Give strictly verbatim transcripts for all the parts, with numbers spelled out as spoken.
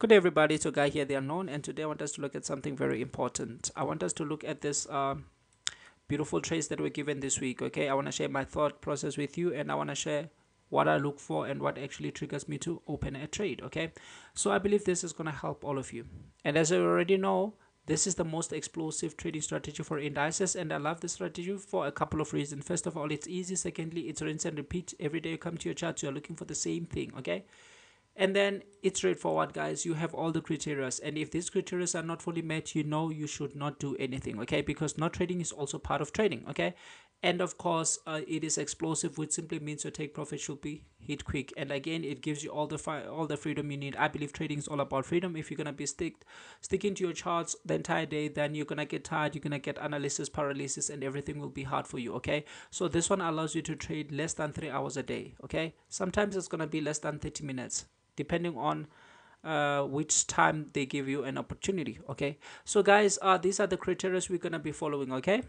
Good day everybody, it's your guy here, The Unknown, and today I want us to look at something very important. I want us to look at this um, beautiful trace that we're given this week, okay? I want to share my thought process with you, and I want to share what I look for and what actually triggers me to open a trade, okay? So I believe this is going to help all of you. And as you already know, this is the most explosive trading strategy for indices, and I love this strategy for a couple of reasons. First of all, it's easy. Secondly, it's rinse and repeat. Every day you come to your charts, you're looking for the same thing, okay? And then it's straightforward, guys. You have all the criteria, and if these criteria are not fully met, you know you should not do anything, okay? Because not trading is also part of trading, okay? And of course, uh, it is explosive, which simply means your take profit should be hit quick. And again, it gives you all the fi all the freedom you need. I believe trading is all about freedom. If you're gonna be stick sticking to your charts the entire day, then you're gonna get tired. You're gonna get analysis paralysis, and everything will be hard for you, okay? So this one allows you to trade less than three hours a day, okay? Sometimes it's gonna be less than thirty minutes, depending on uh, which time they give you an opportunity, okay? So guys, uh, these are the criteria we're gonna be following, okay?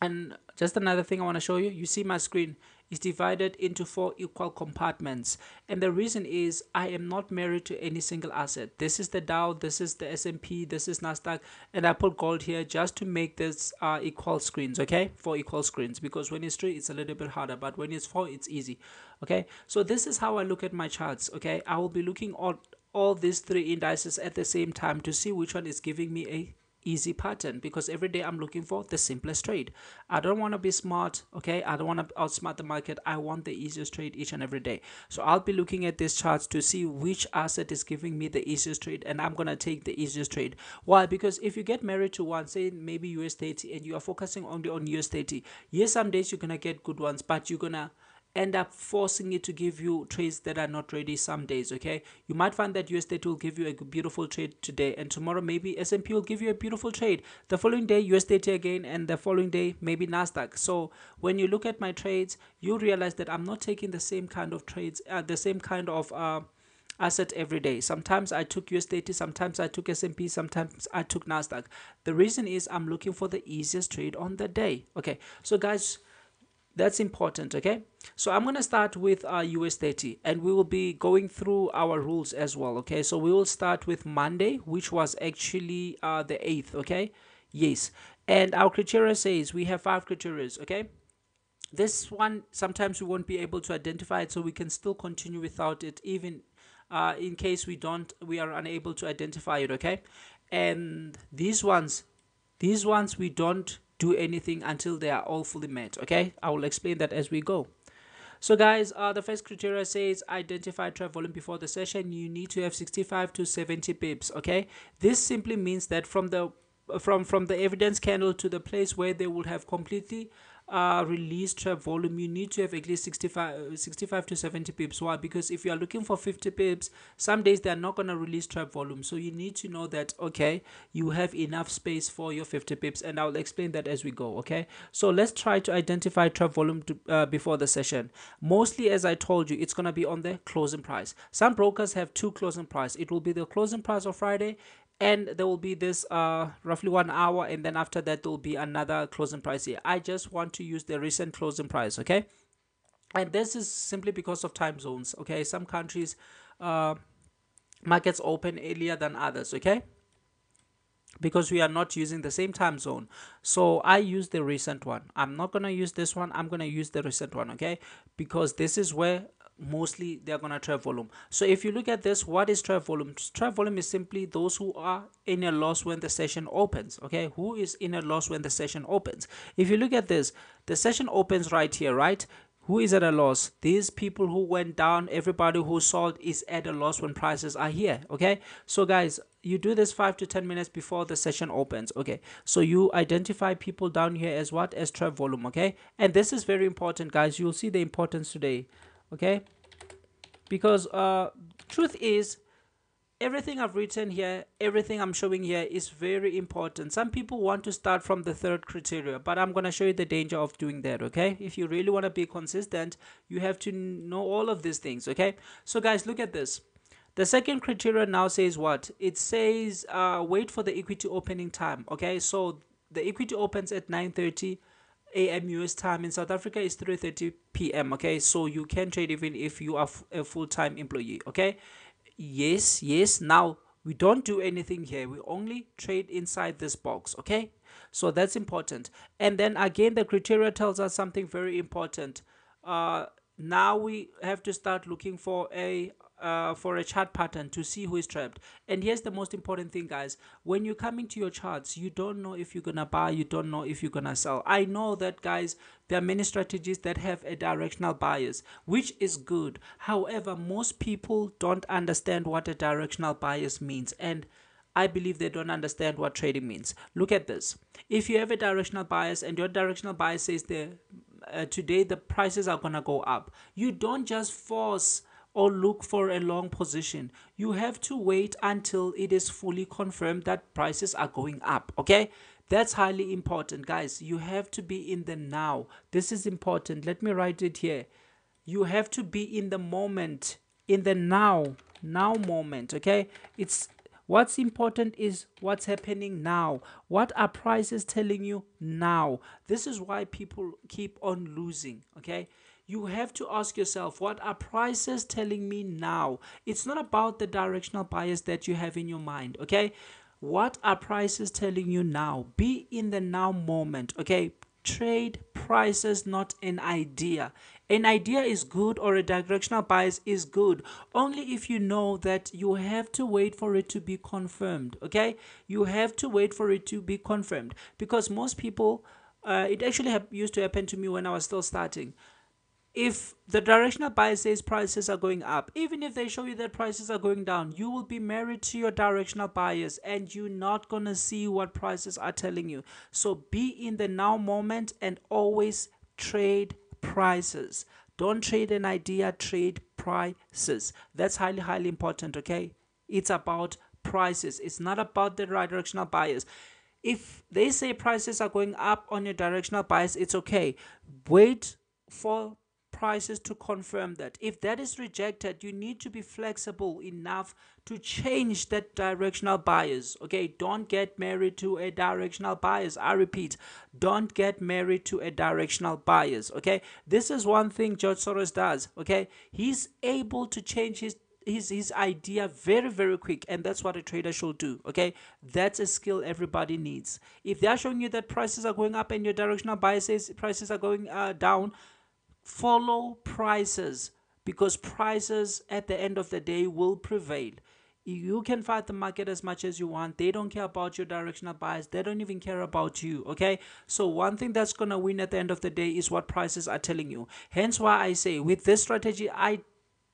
And just another thing I wanna show you, you see my screen is divided into four equal compartments. And the reason is I am not married to any single asset. This is the Dow, this is the S and P, this is NASDAQ, and I put gold here just to make this uh, equal screens, okay? Four equal screens, because when it's three, it's a little bit harder, but when it's four, it's easy, okay? So this is how I look at my charts, okay? I will be looking at all these three indices at the same time to see which one is giving me a easy pattern, because every day I'm looking for the simplest trade. I don't want to be smart, okay? I don't want to outsmart the market. I want the easiest trade each and every day. So I'll be looking at these charts to see which asset is giving me the easiest trade, and I'm gonna take the easiest trade. Why? Because if you get married to one, say maybe U S thirty, and you are focusing only on U S thirty, yes, some days you're gonna get good ones, but you're gonna end up forcing it to give you trades that are not ready some days, okay? You might find that U S thirty will give you a beautiful trade today, and tomorrow maybe S and P will give you a beautiful trade. The following day, U S thirty again, and the following day, maybe NASDAQ. So when you look at my trades, you realize that I'm not taking the same kind of trades, uh, the same kind of uh, asset every day. Sometimes I took U S thirty, sometimes I took S and P, sometimes I took NASDAQ. The reason is I'm looking for the easiest trade on the day, okay? So guys, that's important, okay? So I'm going to start with our U S thirty, and we will be going through our rules as well, okay? So we will start with Monday, which was actually uh, the eighth, okay? Yes. And our criteria says we have five criteria, okay? This one, sometimes we won't be able to identify it, so we can still continue without it, even uh, in case we don't, we are unable to identify it, okay? And these ones, these ones we don't do anything until they are all fully met, okay? I will explain that as we go. So guys, uh, the first criteria says identify trade volume before the session. You need to have sixty-five to seventy pips, okay? This simply means that from the from from the evidence candle to the place where they will have completely uh released trade volume, you need to have at least sixty-five to seventy pips. Why? Because if you are looking for fifty pips, some days they're not going to release trade volume, so you need to know that, okay, you have enough space for your fifty pips, and I'll explain that as we go, okay? So let's try to identify trade volume to, uh, before the session. Mostly, as I told you, it's going to be on the closing price. Some brokers have two closing price. It will be the closing price of Friday, and there will be this uh, roughly one hour, and then after that, there will be another closing price here. I just want to use the recent closing price, okay? And this is simply because of time zones, okay? Some countries, uh, markets open earlier than others, okay? Because we are not using the same time zone. So I use the recent one. I'm not going to use this one. I'm going to use the recent one, okay? Because this is where mostly they're gonna trade volume. So if you look at this, what is trade volume? Trade volume is simply those who are in a loss when the session opens, okay? Who is in a loss when the session opens? If you look at this, the session opens right here, right? Who is at a loss? These people who went down, everybody who sold is at a loss when prices are here, okay? So guys, you do this five to ten minutes before the session opens, okay? So you identify people down here as what? As trade volume, okay? And this is very important, guys. You'll see the importance today, okay? Because uh truth is, everything I've written here, everything I'm showing here is very important. Some people want to start from the third criteria, but I'm going to show you the danger of doing that, okay? If you really want to be consistent, you have to know all of these things, okay? So guys, look at this. The second criteria now says what? It says uh wait for the equity opening time, okay? So the equity opens at nine thirty A M U S time. In South Africa is three thirty P M, okay? So you can trade even if you are a full-time employee, okay? Yes, yes. Now, we don't do anything here. We only trade inside this box, okay? So that's important. And then again, the criteria tells us something very important. Uh, now we have to start looking for a uh, for a chart pattern to see who is trapped. And here's the most important thing, guys. When you come into your charts, you don't know if you're gonna buy, you don't know if you're gonna sell. I know that, guys, there are many strategies that have a directional bias, which is good. However, most people don't understand what a directional bias means, and I believe they don't understand what trading means. Look at this. If you have a directional bias and your directional bias says the, uh, today the prices are going to go up, you don't just force or look for a long position. You have to wait until it is fully confirmed that prices are going up, okay? That's highly important, guys. You have to be in the now. This is important. Let me write it here. You have to be in the moment, in the now, now moment, okay? It's what's important is what's happening now. What are prices telling you now? This is why people keep on losing, okay? You have to ask yourself, what are prices telling me now? It's not about the directional bias that you have in your mind, okay? What are prices telling you now? Be in the now moment, okay? Trade prices, not an idea. An idea is good, or a directional bias is good only if you know that you have to wait for it to be confirmed, okay? You have to wait for it to be confirmed, because most people, uh, it actually used to happen to me when I was still starting. If the directional bias says prices are going up, even if they show you that prices are going down, you will be married to your directional bias and you're not going to see what prices are telling you. So be in the now moment and always trade prices. Don't trade an idea, trade prices. That's highly, highly important, okay? It's about prices. It's not about the directional bias. If they say prices are going up on your directional bias, it's okay. Wait for prices to confirm that. If that is rejected, you need to be flexible enough to change that directional bias, okay? Don't get married to a directional bias. I repeat, don't get married to a directional bias, okay? This is one thing George Soros does, okay? He's able to change his his his idea very, very quick, and that's what a trader should do, okay? That's a skill everybody needs. If they are showing you that prices are going up and your directional bias says prices are going uh, down, follow prices, because prices at the end of the day will prevail. You can fight the market as much as you want. They don't care about your directional bias. They don't even care about you, okay? So one thing that's going to win at the end of the day is what prices are telling you. Hence why I say with this strategy, I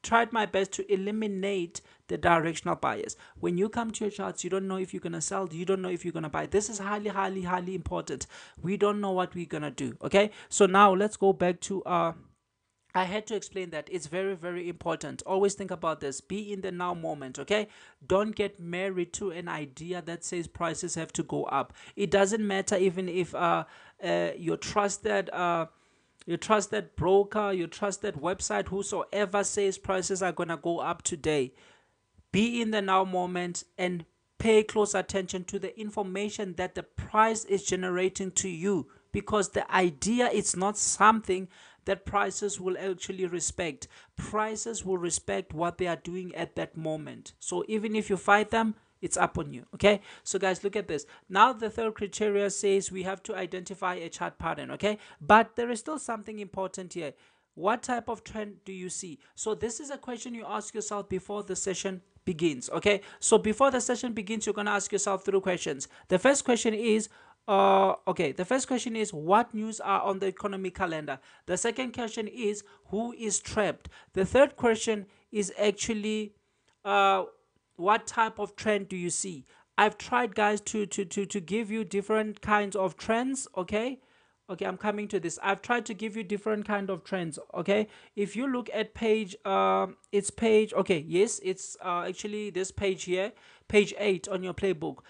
tried my best to eliminate the directional bias. When you come to your charts, you don't know if you're going to sell, you don't know if you're going to buy. This is highly, highly, highly important. We don't know what we're going to do, okay? So now let's go back to our... I had to explain that. It's very, very important. Always think about this. Be in the now moment, okay? Don't get married to an idea that says prices have to go up. It doesn't matter even if uh, uh, you're trusted... Uh, You trust that broker, you trust that website, whosoever says prices are going to go up today. Be in the now moment and pay close attention to the information that the price is generating to you, because the idea is not something that prices will actually respect. Prices will respect what they are doing at that moment. So even if you fight them, it's up on you, okay? So guys, look at this. Now the third criteria says we have to identify a chart pattern, okay? But there is still something important here. What type of trend do you see? So this is a question you ask yourself before the session begins, okay? So before the session begins, you're going to ask yourself three questions. The first question is, Uh, okay, the first question is, what news are on the economic calendar? The second question is, who is trapped? The third question is actually... Uh, what type of trend do you see? I've tried, guys, to to to to give you different kinds of trends, okay? Okay, I'm coming to this. I've tried to give you different kind of trends, okay? If you look at page, um, it's page, okay, yes, it's uh, actually this page here, page eight on your playbook.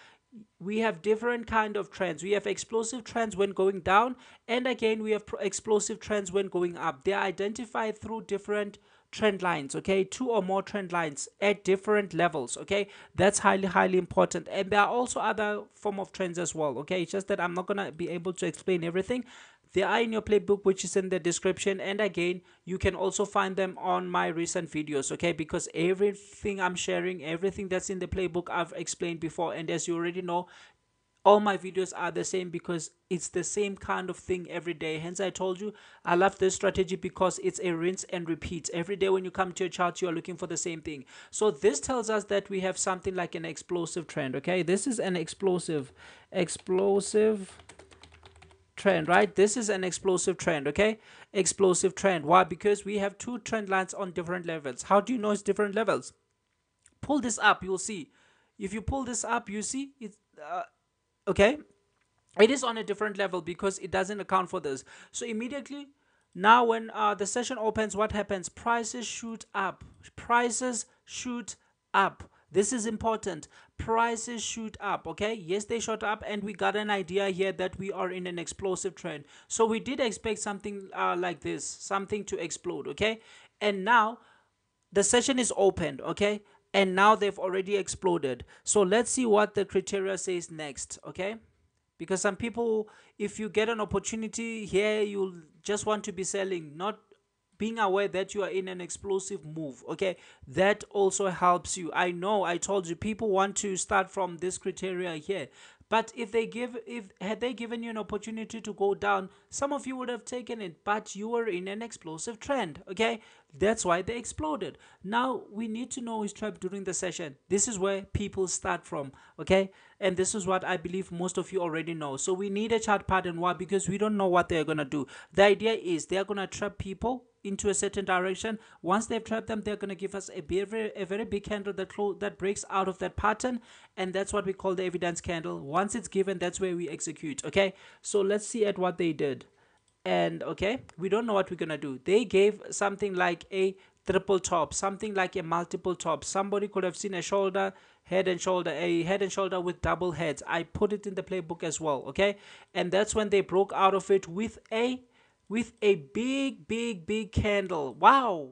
We have different kind of trends. We have explosive trends when going down, and again, we have explosive trends when going up. They are identified through different trend lines, okay? Two or more trend lines at different levels, okay? That's highly, highly important. And there are also other form of trends as well, okay? It's just that I'm not gonna be able to explain everything. They are in your playbook, which is in the description, and again you can also find them on my recent videos, okay? Because everything I'm sharing, everything that's in the playbook, I've explained before, and as you already know, all my videos are the same because it's the same kind of thing every day. Hence I told you I love this strategy because it's a rinse and repeat. Every day when you come to your chart, you are looking for the same thing. So this tells us that we have something like an explosive trend, okay? This is an explosive explosive trend, right? This is an explosive trend, okay? Explosive trend. Why? Because we have two trend lines on different levels. How do you know it's different levels? Pull this up, you'll see. If you pull this up, you see it's uh, okay, it is on a different level because it doesn't account for this. So immediately now when uh, the session opens, what happens? Prices shoot up. Prices shoot up. This is important. Prices shoot up, okay? Yes, they shot up, and we got an idea here that we are in an explosive trend. So we did expect something uh, like this, something to explode, okay? And now the session is opened, okay? And now they've already exploded. So let's see what the criteria says next, okay? Because some people, if you get an opportunity here, you'll just want to be selling, not being aware that you are in an explosive move, okay? That also helps you. I know I told you people want to start from this criteria here, but if they give if had they given you an opportunity to go down, some of you would have taken it, but you were in an explosive trend, okay? That's why they exploded. Now we need to know who's trapped during the session. This is where people start from, okay? And this is what I believe most of you already know. So we need a chart pattern. Why? Because we don't know what they're gonna do. The idea is they're gonna trap people into a certain direction. Once they've trapped them, they're going to give us a very, a very big candle that that breaks out of that pattern, and that's what we call the evidence candle. Once it's given, that's where we execute, okay? So let's see at what they did. And okay, we don't know what we're going to do. They gave something like a triple top, something like a multiple top. Somebody could have seen a shoulder, head and shoulder, a head and shoulder with double heads. I put it in the playbook as well, okay? And that's when they broke out of it with a with a big, big, big candle. Wow.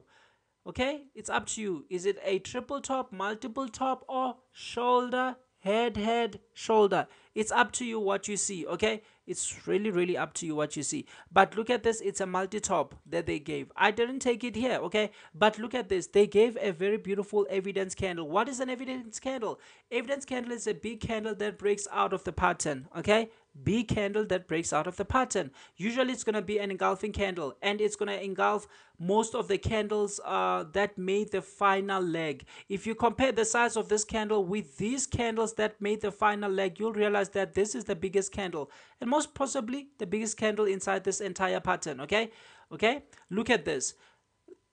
Okay, it's up to you. Is it a triple top, multiple top, or shoulder, head, head, shoulder? It's up to you what you see, okay? It's really, really up to you what you see. But look at this. It's a multi-top that they gave. I didn't take it here, okay? But look at this. They gave a very beautiful evidence candle. What is an evidence candle? Evidence candle is a big candle that breaks out of the pattern, okay? Big candle that breaks out of the pattern. Usually it's going to be an engulfing candle, and it's going to engulf most of the candles uh, that made the final leg. If you compare the size of this candle with these candles that made the final leg, you'll realize that this is the biggest candle, and most possibly the biggest candle inside this entire pattern, okay? Okay, look at this.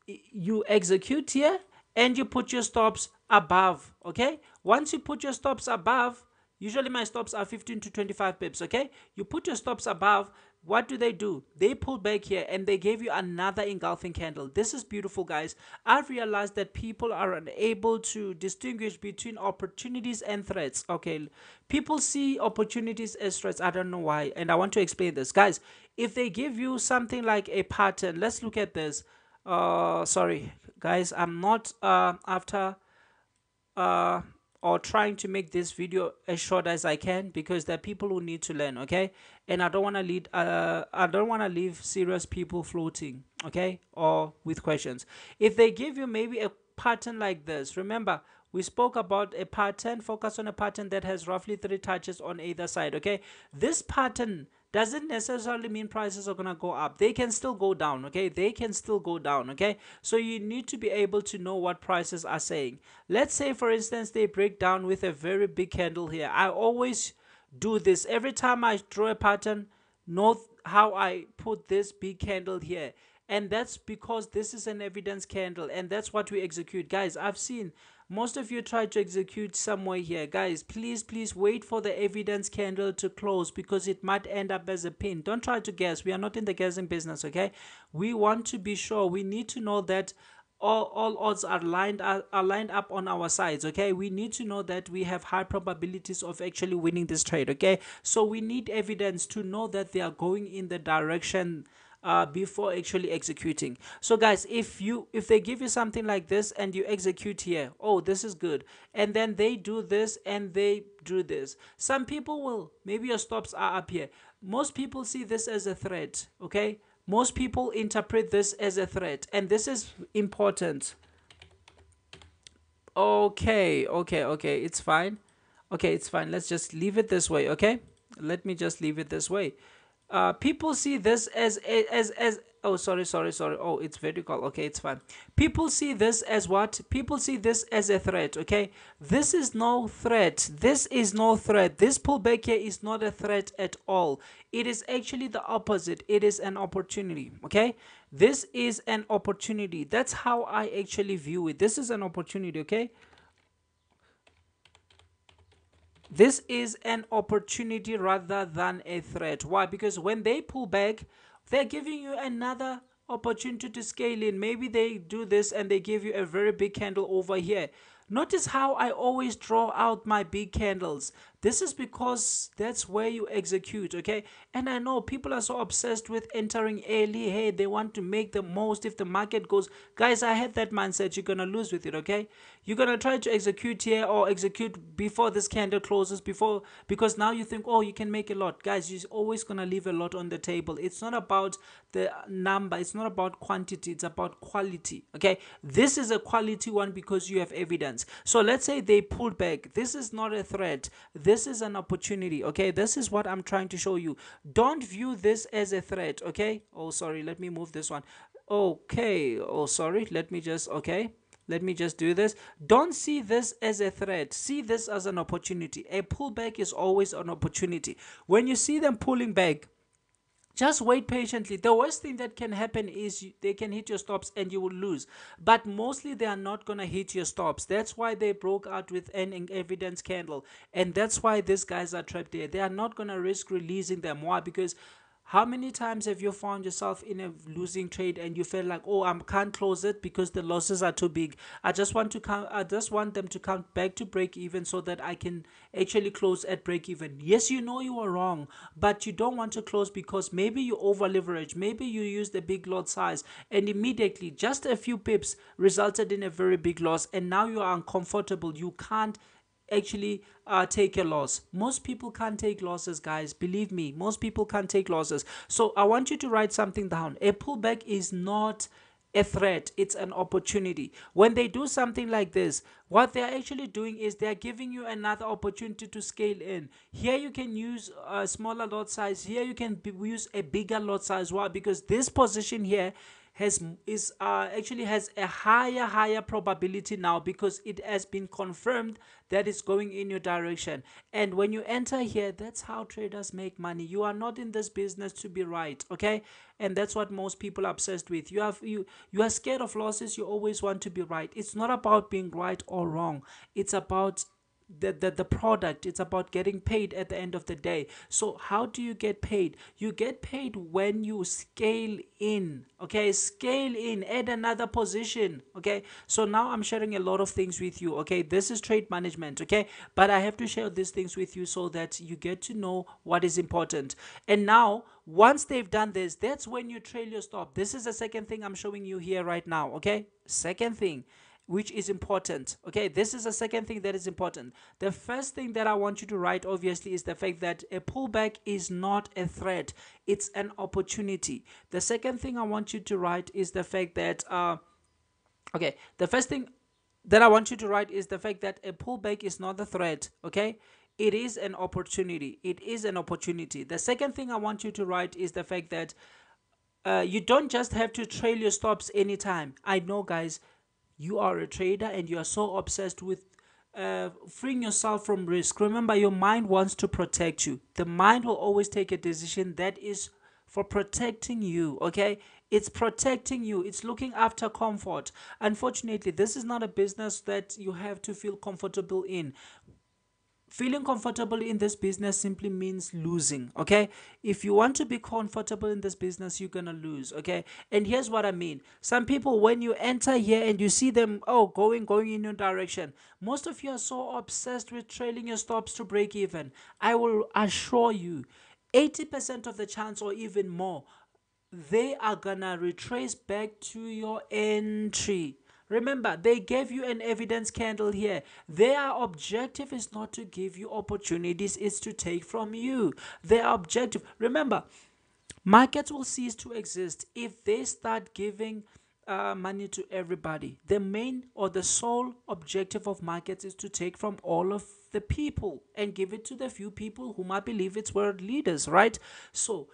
You execute here and you put your stops above, okay? Once you put your stops above, usually my stops are fifteen to twenty-five pips, okay? You put your stops above, what do they do? They pull back here and they gave you another engulfing candle. This is beautiful, guys. I've realized that people are unable to distinguish between opportunities and threats, okay? People see opportunities as threats. I don't know why, and I want to explain this. Guys, if they give you something like a pattern, let's look at this. Uh, sorry, guys, I'm not uh, after... Uh, or trying to make this video as short as I can, because there are people who need to learn, okay? And I don't want to lead uh, I don't want to leave serious people floating, okay, or with questions. If they give you maybe a pattern like this, remember we spoke about a pattern. Focus on a pattern that has roughly three touches on either side, okay? This pattern doesn't necessarily mean prices are going to go up. They can still go down, okay? They can still go down, okay? So you need to be able to know what prices are saying. Let's say, for instance, they break down with a very big candle here. I always do this. Every time I draw a pattern, note how I put this big candle here. And that's because this is an evidence candle, and that's what we execute. Guys, I've seen most of you try to execute somewhere here. Guys, please, please wait for the evidence candle to close, because it might end up as a pin. Don't try to guess. We are not in the guessing business, okay? We want to be sure. We need to know that all, all odds are lined, are, are lined up on our sides, okay? We need to know that we have high probabilities of actually winning this trade, okay? So we need evidence to know that they are going in the direction uh, before actually executing. So guys, if you if they give you something like this and you execute here, oh, this is good, and then they do this and they do this, some people will, maybe your stops are up here. Most people see this as a threat, okay? Most people interpret this as a threat, and this is important. Okay, okay, okay, it's fine. Okay, it's fine. Let's just leave it this way, okay? Let me just leave it this way. Uh, people see this as, as, as, oh, sorry, sorry, sorry. Oh, it's vertical. Okay, it's fine. People see this as what? People see this as a threat, okay? This is no threat. This is no threat. This pullback here is not a threat at all. It is actually the opposite. It is an opportunity, okay? This is an opportunity. That's how I actually view it. This is an opportunity, okay? This is an opportunity rather than a threat. Why? Because when they pull back, they're giving you another opportunity to scale in. Maybe they do this and they give you a very big candle over here. Notice how I always draw out my big candles. This is because that's where you execute, okay? And I know people are so obsessed with entering early. Hey, they want to make the most if the market goes. Guys, I had that mindset. You're going to lose with it, okay? You're going to try to execute here or execute before this candle closes, before, because now you think, oh, you can make a lot. Guys, you're always going to leave a lot on the table. It's not about the number. It's not about quantity. It's about quality, okay? This is a quality one because you have evidence. So let's say they pulled back. This is not a threat. This is an opportunity, okay? This is what I'm trying to show you. Don't view this as a threat, okay? Oh, sorry. Let me move this one. Okay. Oh, sorry. Let me just, okay. Let me just do this. Don't see this as a threat. See this as an opportunity. A pullback is always an opportunity. When you see them pulling back, just wait patiently. The worst thing that can happen is you, they can hit your stops and you will lose. But mostly they are not going to hit your stops. That's why they broke out with an evidence candle. And that's why these guys are trapped there. They are not going to risk releasing them. Why? Because how many times have you found yourself in a losing trade and you feel like, oh, I can't close it because the losses are too big. I just want to come, I just want them to come back to break even so that I can actually close at break even. Yes, you know you are wrong, but you don't want to close because maybe you over leverage, maybe you used a big lot size, and immediately just a few pips resulted in a very big loss, and now you are uncomfortable. You can't actually uh, take a loss. Most people can't take losses, guys. Believe me, most people can't take losses. So I want you to write something down. A pullback is not a threat. It's an opportunity. When they do something like this, what they're actually doing is they're giving you another opportunity to scale in. Here you can use a smaller lot size. Here you can use a bigger lot size. Why? Because this position here has is uh, actually has a higher higher probability now because it has been confirmed that it's going in your direction. And when you enter here, that's how traders make money. You are not in this business to be right, okay? And that's what most people are obsessed with. You have you you are scared of losses. You always want to be right. It's not about being right or wrong. It's about The, the the product. It's about getting paid at the end of the day. So how do you get paid? You get paid when you scale in, okay? Scale in, add another position, okay? So now I'm sharing a lot of things with you, okay? This is trade management, okay? But I have to share these things with you so that you get to know what is important. And now once they've done this, that's when you trail your stop. This is the second thing I'm showing you here right now, okay? Second thing, which is important, okay? This is the second thing that is important. The first thing that I want you to write, obviously, is the fact that a pullback is not a threat. It's an opportunity. The second thing I want you to write is the fact that, uh, okay, the first thing that I want you to write is the fact that a pullback is not a threat, okay? It is an opportunity. It is an opportunity. The second thing I want you to write is the fact that uh, you don't just have to trail your stops anytime. I know, guys, you are a trader and you are so obsessed with uh, freeing yourself from risk. Remember, your mind wants to protect you. The mind will always take a decision that is for protecting you, okay? It's protecting you. It's looking after comfort. Unfortunately, this is not a business that you have to feel comfortable in. Feeling comfortable in this business simply means losing, okay? If you want to be comfortable in this business, you're going to lose, okay? And here's what I mean. Some people, when you enter here and you see them, oh, going, going in your direction, most of you are so obsessed with trailing your stops to break even. I will assure you, eighty percent of the chance or even more, they are gonna retrace back to your entry. Remember, they gave you an evidence candle here. Their objective is not to give you opportunities, it's to take from you. Their objective, remember, markets will cease to exist if they start giving uh, money to everybody. The main or the sole objective of markets is to take from all of the people and give it to the few people whom I believe it's world leaders, right? So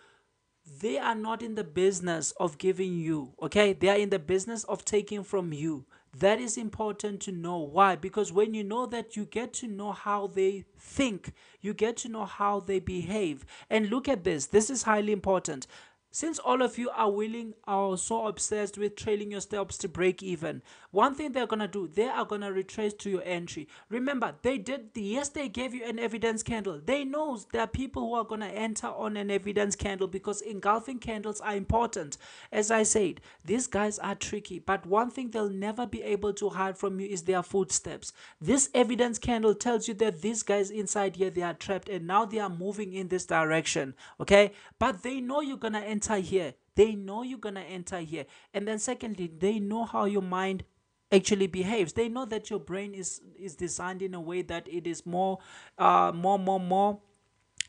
they are not in the business of giving you, okay? They are in the business of taking from you. That is important to know. Why? Because when you know that, you get to know how they think. You get to know how they behave. And look at this. This is highly important. Since all of you are willing or so obsessed with trailing your steps to break even, one thing they're going to do, they are going to retrace to your entry. Remember, they did, the, yes, they gave you an evidence candle. They know there are people who are going to enter on an evidence candle because engulfing candles are important. As I said, these guys are tricky, but one thing they'll never be able to hide from you is their footsteps. This evidence candle tells you that these guys inside here, they are trapped and now they are moving in this direction, okay? But they know you're going to enter here. They know you're gonna enter here. And then secondly, they know how your mind actually behaves. They know that your brain is is designed in a way that it is more uh more more more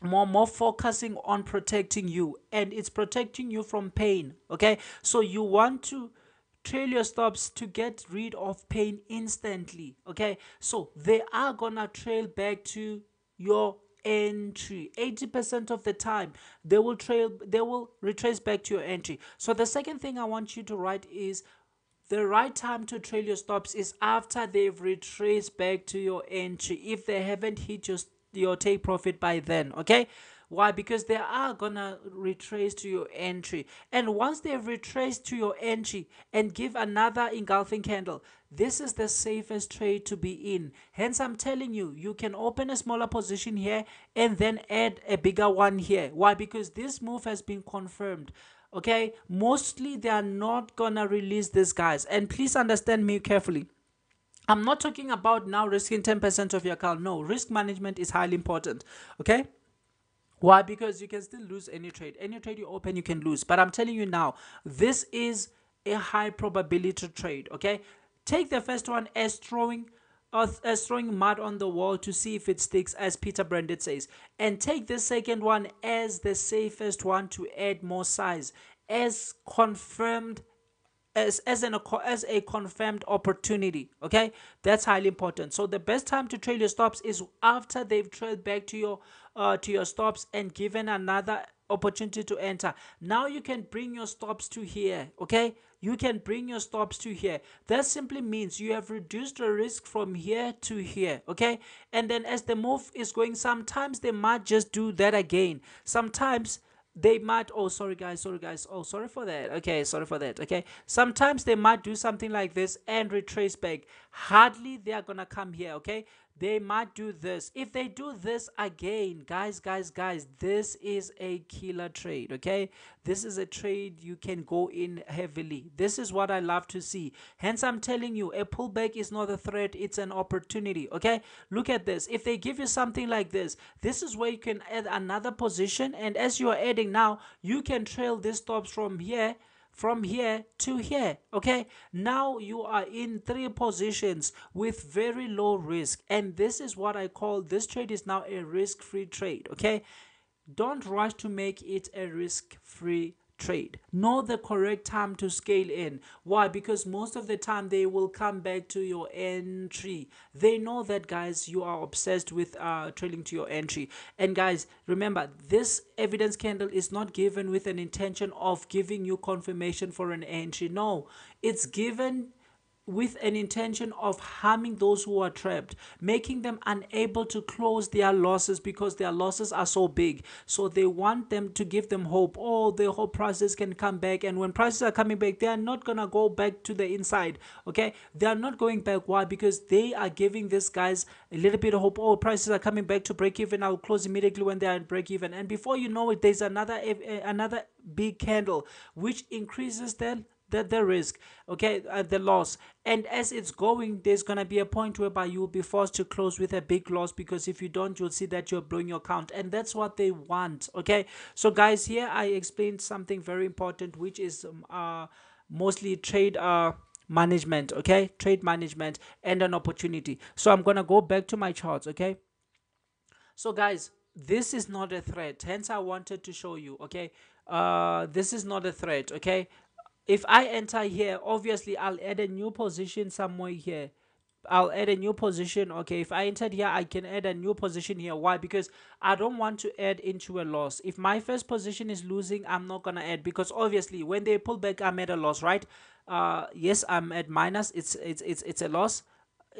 more more focusing on protecting you, and it's protecting you from pain, okay? So you want to trail your stops to get rid of pain instantly, okay? So they are gonna trail back to your entry. eighty percent of the time they will trail they will retrace back to your entry. So the second thing I want you to write is the right time to trail your stops is after they've retraced back to your entry, if they haven't hit your your take profit by then, okay? Why? Because they are gonna retrace to your entry, and once they've retraced to your entry and give another engulfing candle, this is the safest trade to be in. Hence, I'm telling you, you can open a smaller position here and then add a bigger one here. Why? Because this move has been confirmed. Okay? Mostly, they are not going to release these guys. And please understand me carefully. I'm not talking about now risking ten percent of your account. No, risk management is highly important. Okay? Why? Because you can still lose any trade. Any trade you open, you can lose. But I'm telling you now, this is a high probability trade. Okay? Take the first one as throwing, uh, as throwing mud on the wall to see if it sticks, as Peter Branded says. And take the second one as the safest one to add more size, as confirmed, as as an as a confirmed opportunity. Okay, that's highly important. So the best time to trail your stops is after they've trailed back to your uh, to your stops and given another opportunity to enter. Now you can bring your stops to here. Okay, you can bring your stops to here. That simply means you have reduced the risk from here to here, okay? And then as the move is going, sometimes they might just do that again. Sometimes they might, oh, sorry guys, sorry guys, oh, sorry for that, okay, sorry for that, okay? Sometimes they might do something like this and retrace back. Hardly they are gonna come here, okay? They might do this. If they do this again, guys, guys, guys, this is a killer trade, okay? This is a trade you can go in heavily. This is what I love to see. Hence, I'm telling you, a pullback is not a threat. It's an opportunity, okay? Look at this. If they give you something like this, this is where you can add another position. And as you are adding now, you can trail these stops from here. From here to here, okay? Now you are in three positions with very low risk, and this is what I call, this trade is now a risk-free trade, okay? Don't rush to make it a risk-free trade. Know the correct time to scale in. Why? Because most of the time they will come back to your entry. They know that, guys, you are obsessed with uh trailing to your entry. And guys, remember, this evidence candle is not given with an intention of giving you confirmation for an entry. No, it's given with an intention of harming those who are trapped, making them unable to close their losses because their losses are so big. So they want them to give them hope. Oh, the whole prices can come back. And when prices are coming back, they are not going to go back to the inside. Okay? They are not going back. Why? Because they are giving these guys a little bit of hope. Oh, prices are coming back to break even. I will close immediately when they are at break even. And before you know it, there's another, another big candle, which increases their the, the risk, okay, uh, the loss. And as it's going, there's going to be a point whereby you'll be forced to close with a big loss, because if you don't, you'll see that you're blowing your account, and that's what they want, okay? So guys, here I explained something very important, which is um, uh, mostly trade uh, management, okay? Trade management and an opportunity. So I'm going to go back to my charts, okay? So guys, this is not a threat, hence I wanted to show you, okay? Uh, this is not a threat, okay? If I enter here, obviously I'll add a new position somewhere here. I'll add a new position, okay? If I entered here, I can add a new position here. Why? Because I don't want to add into a loss. If my first position is losing, I'm not gonna add, because obviously when they pull back, I'm at a loss, right? Uh, yes, I'm at minus. It's it's it's it's a loss.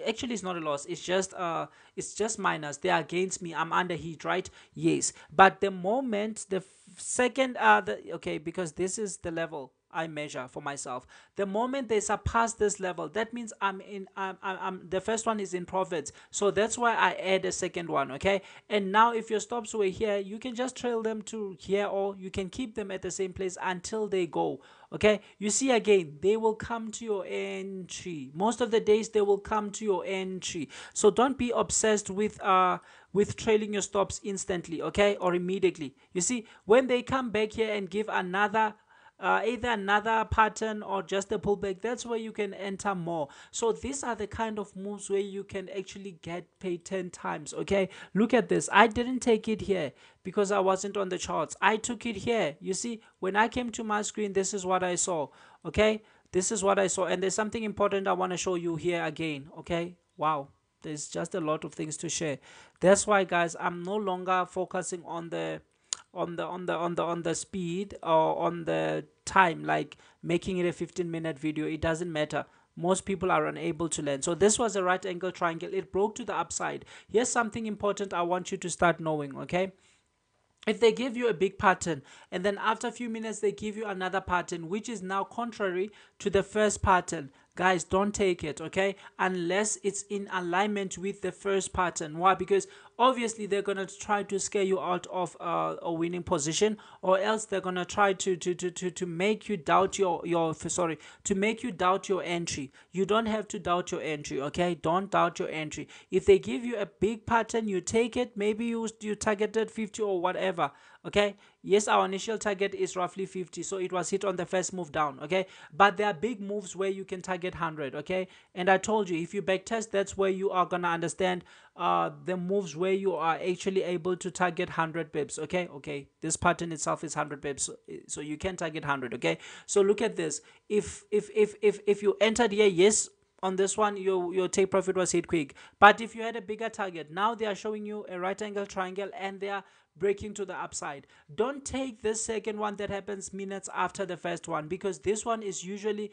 Actually, it's not a loss. It's just uh, it's just minus. They are against me. I'm under heat, right? Yes. But the moment the second uh, the okay, because this is the level I measure for myself. The moment they surpass this level, that means I'm in. I'm. I'm. I'm the first one is in profits. So that's why I add a second one. Okay. And now, if your stops were here, you can just trail them to here, or you can keep them at the same place until they go. Okay. You see again, they will come to your entry. Most of the days, they will come to your entry. So don't be obsessed with uh with trailing your stops instantly. Okay, or immediately. You see, when they come back here and give another. Uh, either another pattern or just a pullback, that's where you can enter more. So these are the kind of moves where you can actually get paid ten times, okay? Look at this. I didn't take it here because I wasn't on the charts. I took it here. You see, when I came to my screen, this is what I saw, okay? This is what I saw. And there's something important I want to show you here again, okay? Wow. There's just a lot of things to share. That's why, guys, I'm no longer focusing on the on the on the on the on the speed or on the time, like making it a fifteen minute video. It doesn't matter. Most people are unable to learn. So this was a right angle triangle. It broke to the upside. Here's something important I want you to start knowing, okay? If they give you a big pattern and then after a few minutes they give you another pattern which is now contrary to the first pattern, guys, don't take it, okay? Unless it's in alignment with the first pattern. Why? Because obviously they're going to try to scare you out of uh, a winning position, or else they're going to try to to to to make you doubt your your sorry to make you doubt your entry. You don't have to doubt your entry, okay? Don't doubt your entry. If they give you a big pattern, you take it. Maybe you you targeted fifty or whatever, okay? Yes, our initial target is roughly fifty, so it was hit on the first move down, okay? But there are big moves where you can target one hundred, okay? And I told you, if you backtest, that's where you are going to understand uh, the moves where you are actually able to target one hundred pips, okay? Okay, this pattern itself is one hundred pips, so, so you can target one hundred, okay? So look at this. If if if if, if you entered here, yes, on this one, your, your take profit was hit quick. But if you had a bigger target, now they are showing you a right angle triangle and they are breaking to the upside. Don't take this second one that happens minutes after the first one, because this one is usually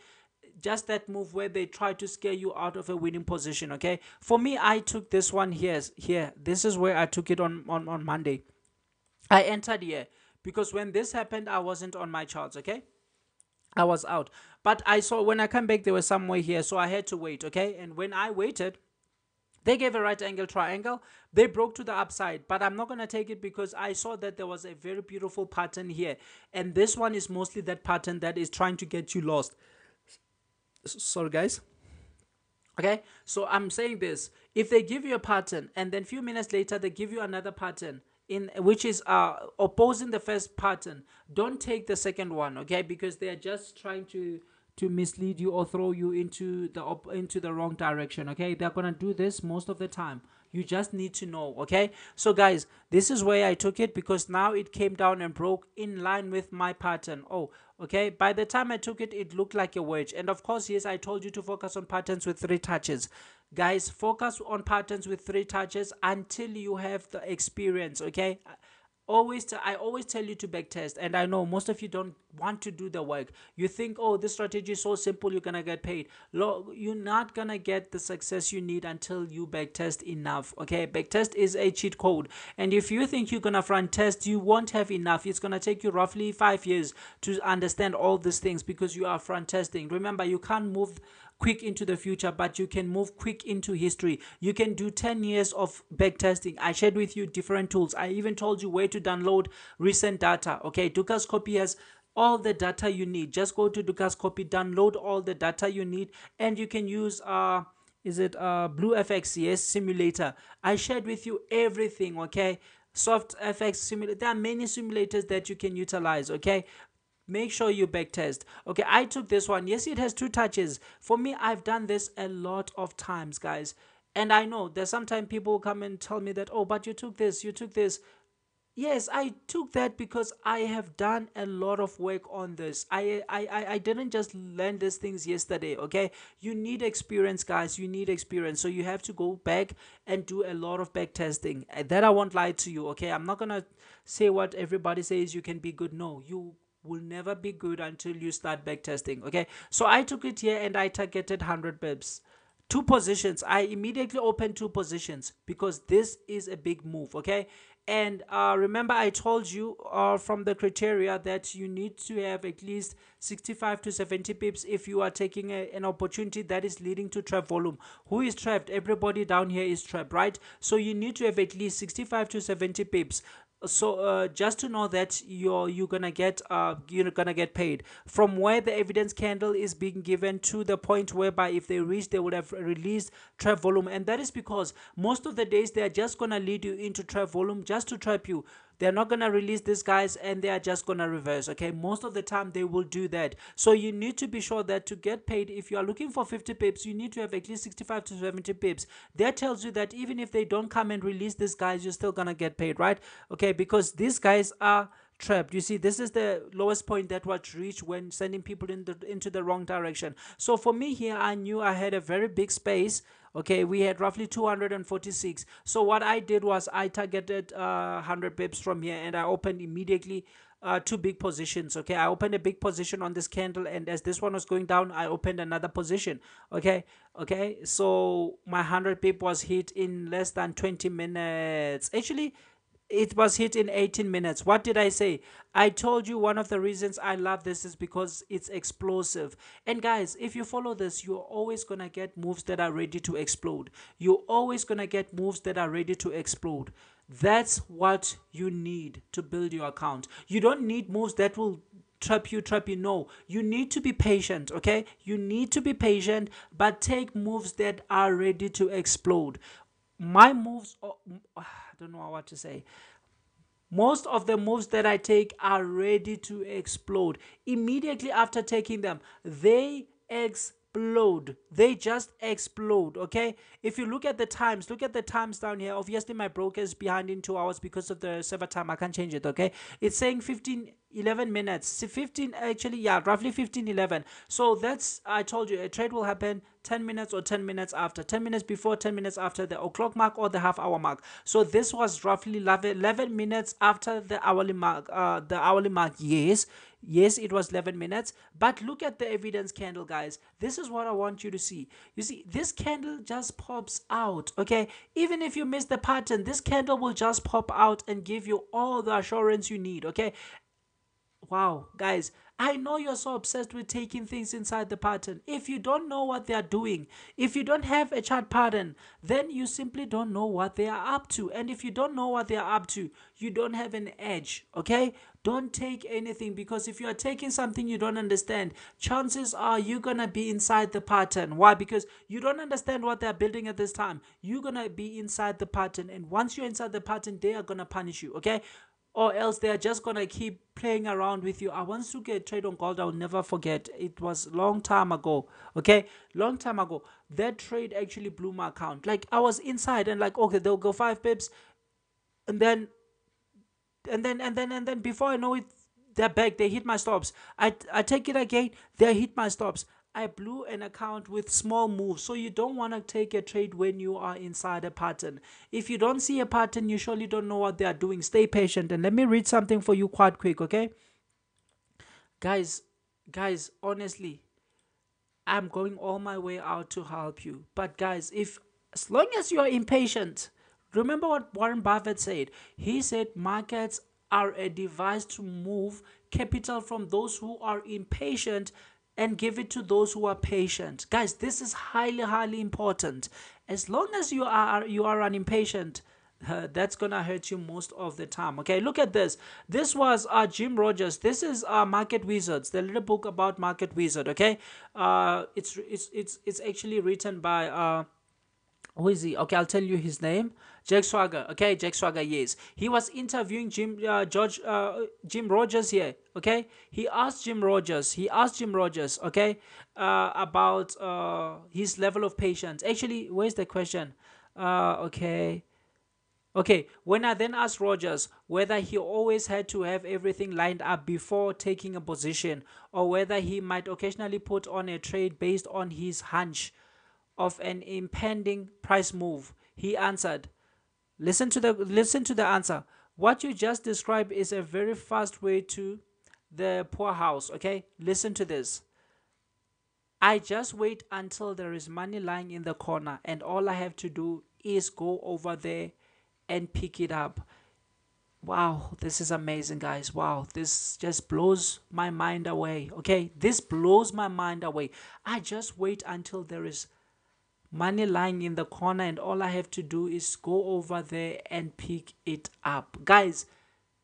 just that move where they try to scare you out of a winning position, okay? For me, I took this one here. here. This is where I took it on, on, on Monday. I entered here because when this happened, I wasn't on my charts, okay? I was out, but I saw when I come back they were somewhere here, so I had to wait, okay? And when I waited, they gave a right angle triangle. They broke to the upside, but I'm not going to take it because I saw that there was a very beautiful pattern here, and this one is mostly that pattern that is trying to get you lost. Sorry guys. Okay, so I'm saying this, if they give you a pattern and then a few minutes later they give you another pattern in which is uh, opposing the first pattern, don't take the second one, okay? Because they are just trying to to mislead you or throw you into the op into the wrong direction, okay? They're gonna do this most of the time. You just need to know, okay? So guys, this is where I took it because now it came down and broke in line with my pattern. Oh, okay, by the time I took it, it looked like a wedge. And of course, yes, I told you to focus on patterns with three touches. Guys, focus on patterns with three touches until you have the experience, okay? Always, t I always tell you to backtest, and I know most of you don't want to do the work. You think, oh, this strategy is so simple, you're gonna get paid. Lo you're not gonna get the success you need until you backtest enough, okay? Backtest is a cheat code, and if you think you're gonna front test, you won't have enough. It's gonna take you roughly five years to understand all these things because you are front testing. Remember, you can't move quick into the future, but you can move quick into history. You can do ten years of backtesting. I shared with you different tools. I even told you where to download recent data, okay? Dukas Copy has all the data you need. Just go to Dukas Copy, download all the data you need, and you can use uh is it uh BlueFX, yes, simulator. I shared with you everything, okay? SoftFX simulator. There are many simulators that you can utilize, okay? Make sure you backtest. Okay, I took this one. Yes, it has two touches. For me, I've done this a lot of times, guys. And I know that sometimes people come and tell me that, oh, but you took this, you took this. Yes, I took that because I have done a lot of work on this. I, I, I didn't just learn these things yesterday, okay? You need experience, guys. You need experience. So you have to go back and do a lot of back testing. That I won't lie to you, okay? I'm not going to say what everybody says you can be good. No, you will never be good until you start back testing, okay? So I took it here and I targeted one hundred bips. Two positions. I immediately opened two positions because this is a big move, okay? And uh, remember, I told you uh, from the criteria that you need to have at least sixty-five to seventy pips if you are taking a, an opportunity that is leading to trap volume. Who is trapped? Everybody down here is trapped, right? So you need to have at least sixty-five to seventy pips. So uh, just to know that you're you're gonna get uh you're gonna get paid from where the evidence candle is being given to the point whereby if they reach, they would have released trap volume. And that is because most of the days they are just gonna lead you into trap volume just to trap you. They're not gonna release these guys and they are just gonna reverse, okay? Most of the time they will do that. So you need to be sure that to get paid, if you are looking for fifty pips, you need to have at least sixty-five to seventy pips. That tells you that even if they don't come and release these guys, you're still gonna get paid, right? Okay, because these guys are trapped. You see, this is the lowest point that was reached when sending people in the, into the wrong direction. So for me here, I knew I had a very big space. Okay, we had roughly two hundred forty-six. So what I did was I targeted uh, one hundred pips from here and I opened immediately uh, two big positions. Okay, I opened a big position on this candle, and as this one was going down, I opened another position. Okay, okay, so my one hundred pip was hit in less than twenty minutes. Actually, it was hit in eighteen minutes. What did I say? I told you one of the reasons I love this is because it's explosive. And guys, if you follow this, you're always going to get moves that are ready to explode. You're always going to get moves that are ready to explode. That's what you need to build your account. You don't need moves that will trap you, trap you. No, you need to be patient, okay? You need to be patient, but take moves that are ready to explode. My moves, oh, I don't know what to say. Most of the moves that I take are ready to explode. Immediately after taking them, they explode. They just explode, okay? If you look at the times, look at the times down here. Obviously, my broker is behind in two hours because of the server time. I can't change it, okay? It's saying fifteen, eleven minutes. fifteen, actually, yeah, roughly fifteen, eleven. So that's, I told you, a trade will happen ten minutes or ten minutes after, ten minutes before, ten minutes after the o'clock mark or the half hour mark. So this was roughly eleven minutes after the hourly mark, uh, the hourly mark. Yes, yes, it was eleven minutes. But look at the evidence candle, guys. This is what I want you to see. You see, this candle just pops out, okay? Even if you miss the pattern, this candle will just pop out and give you all the assurance you need, okay? Wow, guys, I know you're so obsessed with taking things inside the pattern. If you don't know what they are doing, if you don't have a chart pattern, then you simply don't know what they are up to. And if you don't know what they are up to, you don't have an edge, okay? Don't take anything, because if you are taking something you don't understand, chances are you're going to be inside the pattern. Why? Because you don't understand what they're building at this time. You're going to be inside the pattern. And once you're inside the pattern, they are going to punish you, okay? Or else they are just going to keep playing around with you. I once took a trade on gold. I'll never forget. It was a long time ago. Okay, long time ago. That trade actually blew my account. Like, I was inside and like, okay, they'll go five pips. And then, and then, and then, and then before I know it, they're back. They hit my stops. I, I take it again. They hit my stops. I blew an account with small moves. So you don't want to take a trade when you are inside a pattern. If you don't see a pattern, you surely don't know what they are doing. Stay patient. And let me read something for you quite quick, okay? Guys, guys, honestly, I'm going all my way out to help you. But guys, if as long as you are impatient, remember what Warren Buffett said. He said markets are a device to move capital from those who are impatient and give it to those who are patient. Guys, this is highly, highly important. As long as you are you are an impatient, Uh, that's gonna hurt you most of the time. Okay, look at this. This was uh, Jim Rogers. This is uh, Market Wizards, the little book about Market Wizard. Okay, uh, it's it's it's it's actually written by uh, who is he? Okay, I'll tell you his name. Jack Swagger. Okay, Jack Swagger. Yes, he was interviewing Jim uh, George uh, Jim Rogers here. Okay, he asked Jim Rogers. He asked Jim Rogers. Okay, uh, about uh, his level of patience. Actually, where's the question? Uh, okay. Okay, when I then asked Rogers whether he always had to have everything lined up before taking a position, or whether he might occasionally put on a trade based on his hunch of an impending price move, he answered, listen to the listen to the answer. What you just described is a very fast way to the poorhouse, okay? Listen to this. I just wait until there is money lying in the corner, and all I have to do is go over there and pick it up. Wow, this is amazing, guys. Wow, this just blows my mind away. Okay, this blows my mind away. I just wait until there is money lying in the corner, and all I have to do is go over there and pick it up. Guys,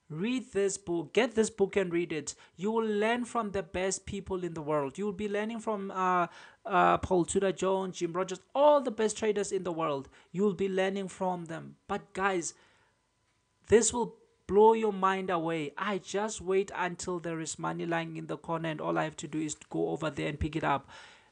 read this book. Get this book and read it. You will learn from the best people in the world. You will be learning from uh, uh, Paul Tudor Jones, Jim Rogers, all the best traders in the world. You will be learning from them. But guys, this will blow your mind away. I just wait until there is money lying in the corner, and all I have to do is go over there and pick it up.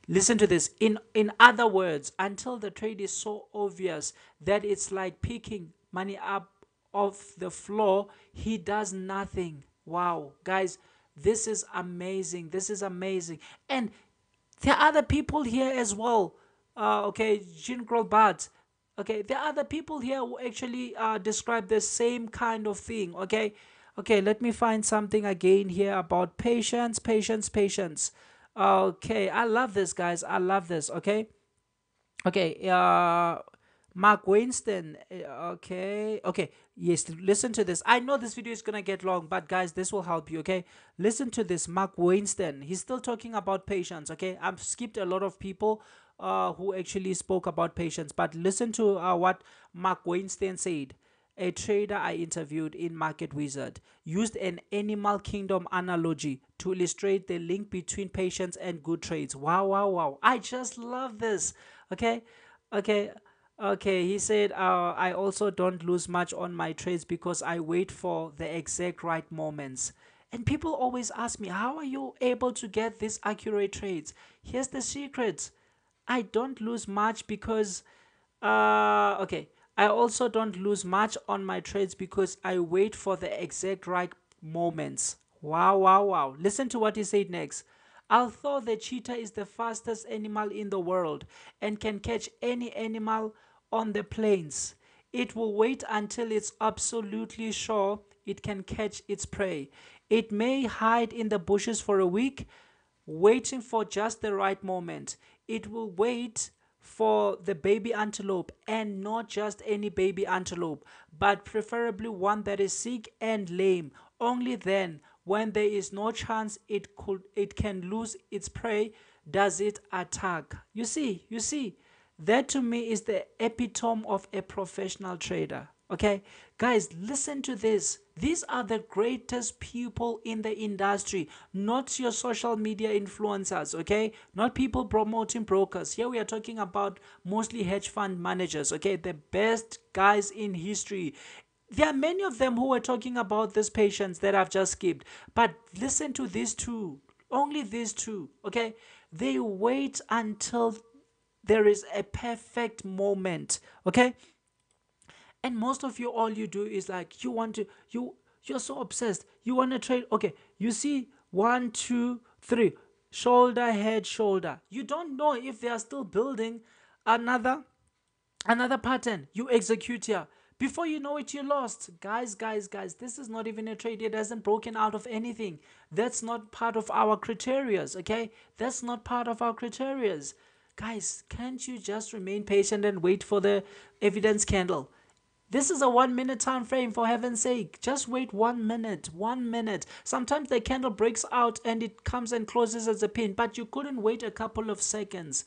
Listen to this. In, in other words, until the trade is so obvious that it's like picking money up off the floor, he does nothing. Wow, guys, this is amazing. This is amazing. And there are other people here as well. Uh, okay, Jean Grolbart. Okay, there are other people here who actually uh, describe the same kind of thing. Okay, okay, let me find something again here about patience, patience, patience. Okay, I love this, guys. I love this. Okay, okay. Uh, Mark Winston. Okay, okay. Yes, listen to this. I know this video is going to get long, but guys, this will help you, okay? Listen to this, Mark Winston. He's still talking about patience, okay? I've skipped a lot of people uh, who actually spoke about patience, but listen to uh, what Mark Winston said. A trader I interviewed in Market Wizard used an animal kingdom analogy to illustrate the link between patience and good trades. Wow, wow, wow. I just love this, okay? Okay. Okay, he said, uh, I also don't lose much on my trades because I wait for the exact right moments. And people always ask me, how are you able to get these accurate trades? Here's the secret. I don't lose much because, uh, okay, I also don't lose much on my trades because I wait for the exact right moments. Wow, wow, wow. Listen to what he said next. Although the cheetah is the fastest animal in the world and can catch any animal on the plains, it will wait until it's absolutely sure it can catch its prey. It may hide in the bushes for a week, waiting for just the right moment. It will wait for the baby antelope, and not just any baby antelope, but preferably one that is sick and lame. Only then, when there is no chance it could it can lose its prey, does it attack. You see, you see, that to me is the epitome of a professional trader. Okay, guys, listen to this. These are the greatest people in the industry, not your social media influencers, okay? Not people promoting brokers. Here we are talking about mostly hedge fund managers, okay? The best guys in history. There are many of them who were talking about this patience that I've just skipped. But listen to these two. Only these two, okay? They wait until there is a perfect moment, okay? And most of you, all you do is like, you want to, you, you're so obsessed. You want to trade, okay, you see, one, two, three. Shoulder, head, shoulder. You don't know if they are still building another, another pattern. You execute here. Before you know it, you lost. Guys, guys, guys, this is not even a trade. It hasn't broken out of anything. That's not part of our criteria, okay? That's not part of our criteria. Guys, can't you just remain patient and wait for the evidence candle? This is a one-minute time frame, for heaven's sake. Just wait one minute, one minute. Sometimes the candle breaks out and it comes and closes as a pin, but you couldn't wait a couple of seconds.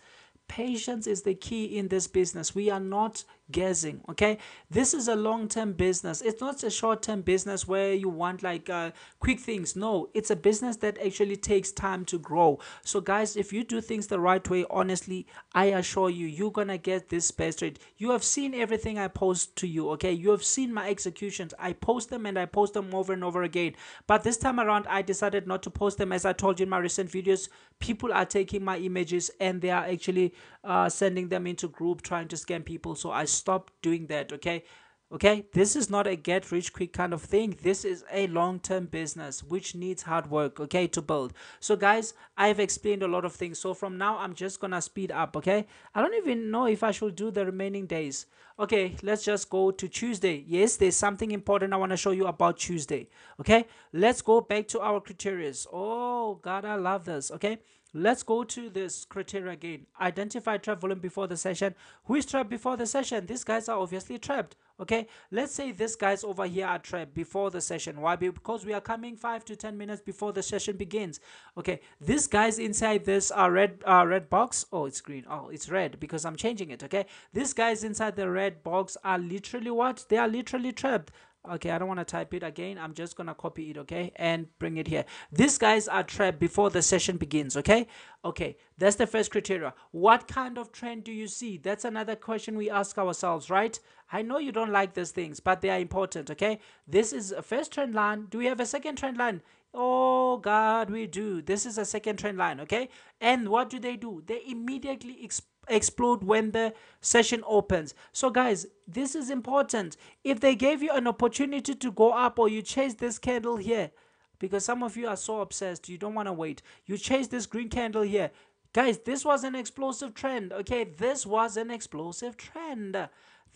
Patience is the key in this business. We are not guessing, okay? This is a long-term business. It's not a short-term business where you want like uh, quick things. No, it's a business that actually takes time to grow. So guys, if you do things the right way, honestly, I assure you, you're gonna get this best rate. You have seen everything I post to you, okay? You have seen my executions. I post them and I post them over and over again. But this time around, I decided not to post them. As I told you in my recent videos, people are taking my images and they are actually uh, sending them into group, trying to scam people. So I stop doing that, okay? Okay, this is not a get rich quick kind of thing. This is a long-term business which needs hard work, okay, to build. So guys, I've explained a lot of things. So from now, I'm just gonna speed up, okay? I don't even know if I should do the remaining days. Okay, let's just go to Tuesday. Yes, there's something important I want to show you about Tuesday, okay? Let's go back to our criteria. Oh God, I love this, okay? Let's go to this criteria again. Identify trap volume before the session. Who is trapped before the session? These guys are obviously trapped. Okay, let's say these guys over here are trapped before the session. Why? Because we are coming five to ten minutes before the session begins. Okay, these guys inside this are red, uh, red box. Oh, it's green. Oh, it's red because I'm changing it. Okay, these guys inside the red box are literally what? They are literally trapped. Okay, I don't want to type it again. I'm just going to copy it, okay, and bring it here. These guys are trapped before the session begins, okay? Okay, that's the first criteria. What kind of trend do you see? That's another question we ask ourselves, right? I know you don't like these things, but they are important, okay? This is a first trend line. Do we have a second trend line? Oh God, we do. This is a second trend line, okay? And what do they do? They immediately explode. explode when the session opens. So guys, this is important. If they gave you an opportunity to go up, or you chase this candle here, because some of you are so obsessed, you don't want to wait. You chase this green candle here. Guys, this was an explosive trend, okay? This was an explosive trend.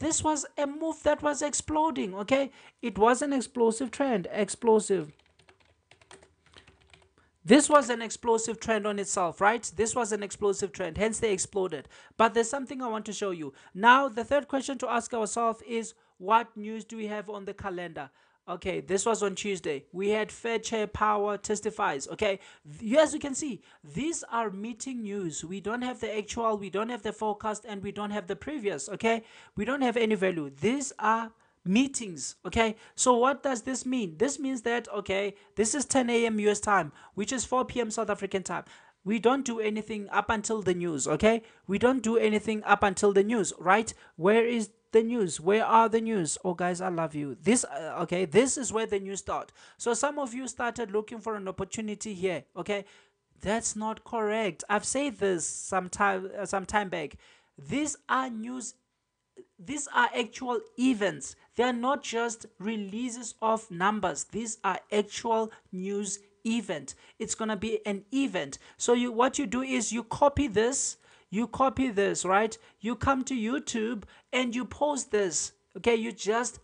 This was a move that was exploding, okay? It was an explosive trend. Explosive. This was an explosive trend on itself, right? This was an explosive trend, hence they exploded. But there's something I want to show you. Now, the third question to ask ourselves is, what news do we have on the calendar? Okay, this was on Tuesday. We had Fed Chair Powell testifies, okay? As you can see, these are meeting news. We don't have the actual, we don't have the forecast, and we don't have the previous, okay? We don't have any value. These are meetings, okay? So what does this mean? This means that, okay, this is ten A M U S time, which is four P M South African time. We don't do anything up until the news, okay? We don't do anything up until the news, right? Where is the news? Where are the news? Oh guys, I love you. This uh, okay, this is where the news start. So some of you started looking for an opportunity here, okay? That's not correct. I've said this some time uh, some time back. These are news. These are actual events. They are not just releases of numbers. These are actual news event. It's going to be an event. So you, what you do is you copy this. You copy this, right? You come to YouTube and you post this. Okay, you just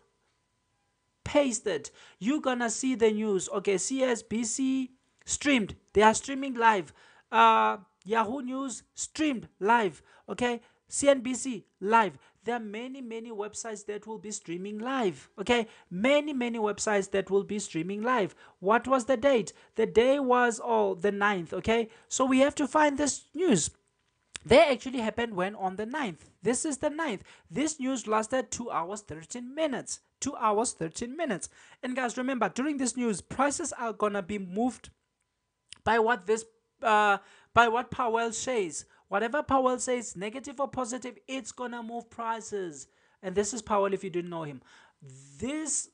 paste it. You're going to see the news. Okay, C S B C streamed. They are streaming live. Uh, Yahoo News streamed live. Okay, C N B C live. There are many, many websites that will be streaming live, okay? Many, many websites that will be streaming live. What was the date? The day was, oh, the ninth, okay? So we have to find this news. They actually happened when? On the ninth. This is the ninth. This news lasted two hours, thirteen minutes. two hours, thirteen minutes. And guys, remember, during this news, prices are gonna be moved by what this, uh, by what Powell says. Whatever Powell says, negative or positive, it's gonna move prices. And this is Powell, if you didn't know him. This,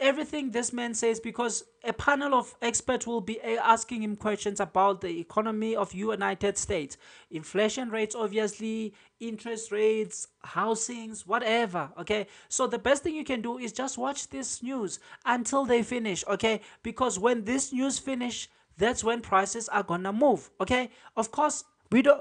everything this man says, because a panel of experts will be asking him questions about the economy of United States. Inflation rates, obviously, interest rates, housings, whatever, okay? So the best thing you can do is just watch this news until they finish, okay? Because when this news finish, that's when prices are gonna move, okay? Of course, we don't...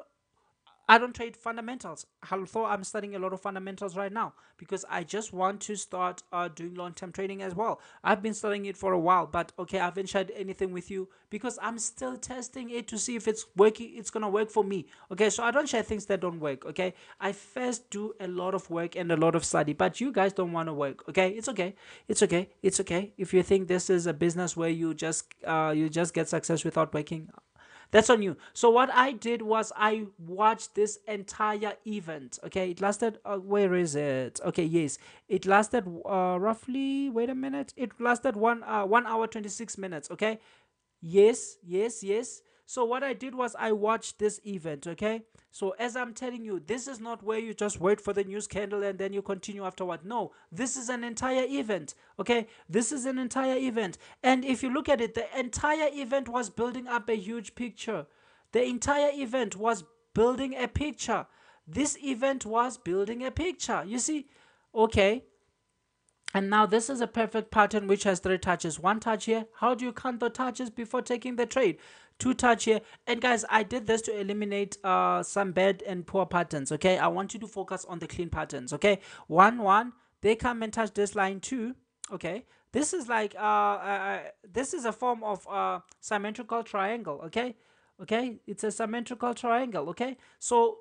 I don't trade fundamentals, although I'm studying a lot of fundamentals right now because I just want to start uh, doing long-term trading as well. I've been studying it for a while, but okay, I haven't shared anything with you because I'm still testing it to see if it's working, it's gonna work for me. Okay, so I don't share things that don't work, okay? I first do a lot of work and a lot of study, but you guys don't wanna work, okay? It's okay, it's okay, it's okay. If you think this is a business where you just, uh, you just get success without working, That's on you. So what I did was I watched this entire event. Okay, it lasted, uh, where is it? Okay, yes, it lasted uh, roughly, wait a minute. It lasted one, uh, one hour, twenty-six minutes. Okay, yes, yes, yes. So what I did was I watched this event, okay? So as I'm telling you, this is not where you just wait for the news candle and then you continue afterward. No, this is an entire event, okay? This is an entire event. And if you look at it, the entire event was building up a huge picture. The entire event was building a picture. This event was building a picture, you see? Okay. And now this is a perfect pattern which has three touches. One touch here. How do you count the touches before taking the trade? Two touch here. And guys, I did this to eliminate uh, some bad and poor patterns, okay? I want you to focus on the clean patterns, okay? One, one. They come and touch this line too, okay? This is like, uh, uh, this is a form of uh, symmetrical triangle, okay? Okay? It's a symmetrical triangle, okay? So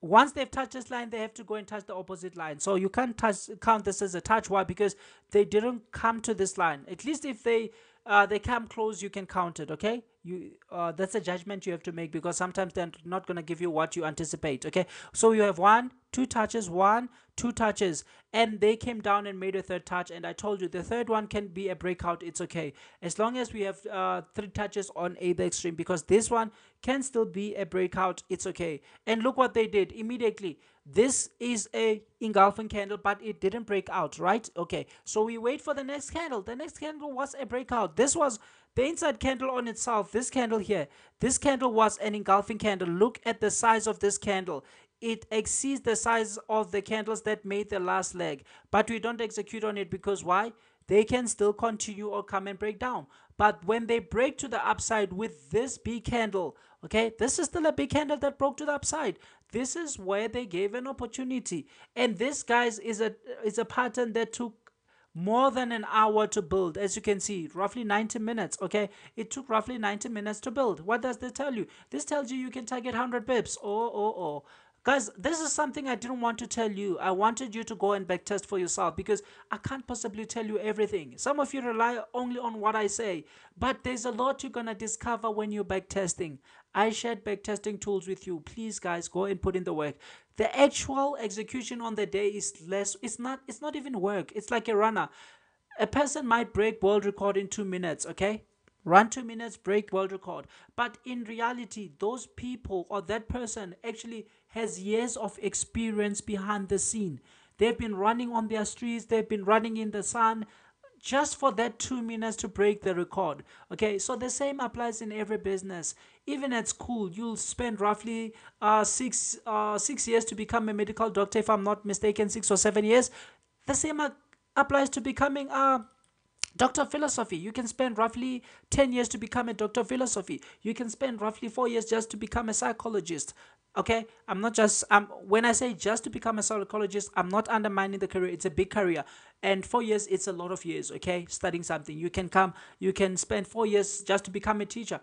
once they've touched this line, they have to go and touch the opposite line. So you can't touch, count this as a touch. Why? Because they didn't come to this line. At least if they uh, they come close, you can count it, okay? You uh, that's a judgment you have to make, because sometimes they're not going to give you what you anticipate, okay? So you have one, two touches, one, two touches. And they came down and made a third touch. And I told you, the third one can be a breakout. It's okay. As long as we have uh, three touches on either extreme, because this one can still be a breakout. It's okay. And look what they did immediately. This is a engulfing candle, but it didn't break out, right? Okay. So we wait for the next candle. The next candle was a breakout. This was the inside candle on itself. This candle here. This candle was an engulfing candle. Look at the size of this candle. It exceeds the size of the candles that made the last leg. But we don't execute on it because why? They can still continue or come and break down. But when they break to the upside with this big candle, okay, this is still a big candle that broke to the upside. This is where they gave an opportunity. And this, guys, is a, is a pattern that took more than an hour to build. As you can see, roughly ninety minutes, okay? It took roughly ninety minutes to build. What does this tell you? This tells you you can target one hundred pips. Oh, oh, oh. Guys, this is something I didn't want to tell you. I wanted you to go and backtest for yourself, because I can't possibly tell you everything. Some of you rely only on what I say, but there's a lot you're going to discover when you're backtesting. I shared backtesting tools with you. Please, guys, go and put in the work. The actual execution on the day is less. It's not, it's not even work. It's like a runner. A person might break world record in two minutes, okay? Run two minutes, break world record. But in reality, those people or that person actually has years of experience behind the scene. They've been running on their streets. They've been running in the sun just for that two minutes to break the record. Okay, so the same applies in every business. Even at school, you'll spend roughly uh, six, uh, six years to become a medical doctor, if I'm not mistaken, six or seven years. The same applies to becoming a doctor of philosophy. You can spend roughly ten years to become a doctor of philosophy. You can spend roughly four years just to become a psychologist. Okay, I'm not just, um, when I say just to become a psychologist, I'm not undermining the career. It's a big career. And four years, it's a lot of years, okay, studying something. You can come, you can spend four years just to become a teacher.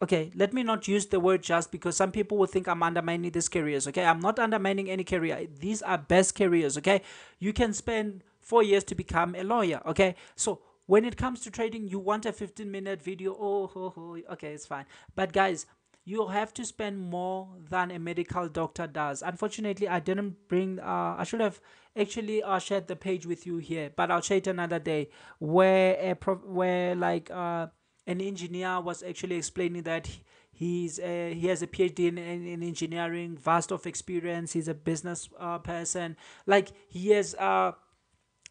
Okay, let me not use the word just, because some people will think I'm undermining these careers, okay? I'm not undermining any career. These are best careers, okay? You can spend four years to become a lawyer, okay? So when it comes to trading, you want a fifteen minute video. Oh, oh, oh, okay, it's fine. But guys, you have to spend more than a medical doctor does. Unfortunately, I didn't bring, uh, I should have actually uh, shared the page with you here, but I'll share it another day, where a pro where like uh, an engineer was actually explaining that he, he's a, he has a PhD in, in, in engineering, vast of experience, he's a business uh, person, like he has uh,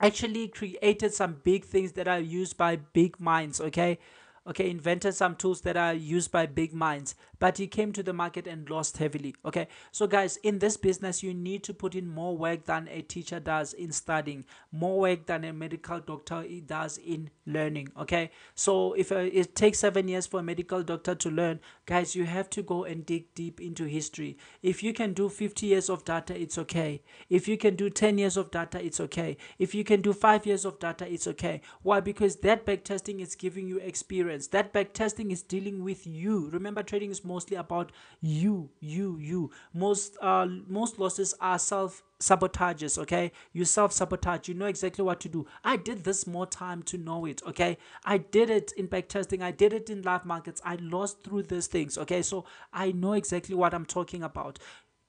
actually created some big things that are used by big minds, okay? Okay, invented some tools that are used by big minds, but he came to the market and lost heavily, okay? So guys, in this business, you need to put in more work than a teacher does in studying, more work than a medical doctor does in learning, okay? So if uh, it takes seven years for a medical doctor to learn, guys, you have to go and dig deep into history. If you can do fifty years of data, it's okay. If you can do ten years of data, it's okay. If you can do five years of data, it's okay. Why? Because that backtesting is giving you experience. experience. That backtesting is dealing with you. Remember, trading is mostly about you, you, you. Most uh, most losses are self sabotages, okay? You self-sabotage. You know exactly what to do. I did this more time to know it, okay? I did it in backtesting. I did it in live markets. I lost through these things, okay? So I know exactly what I'm talking about.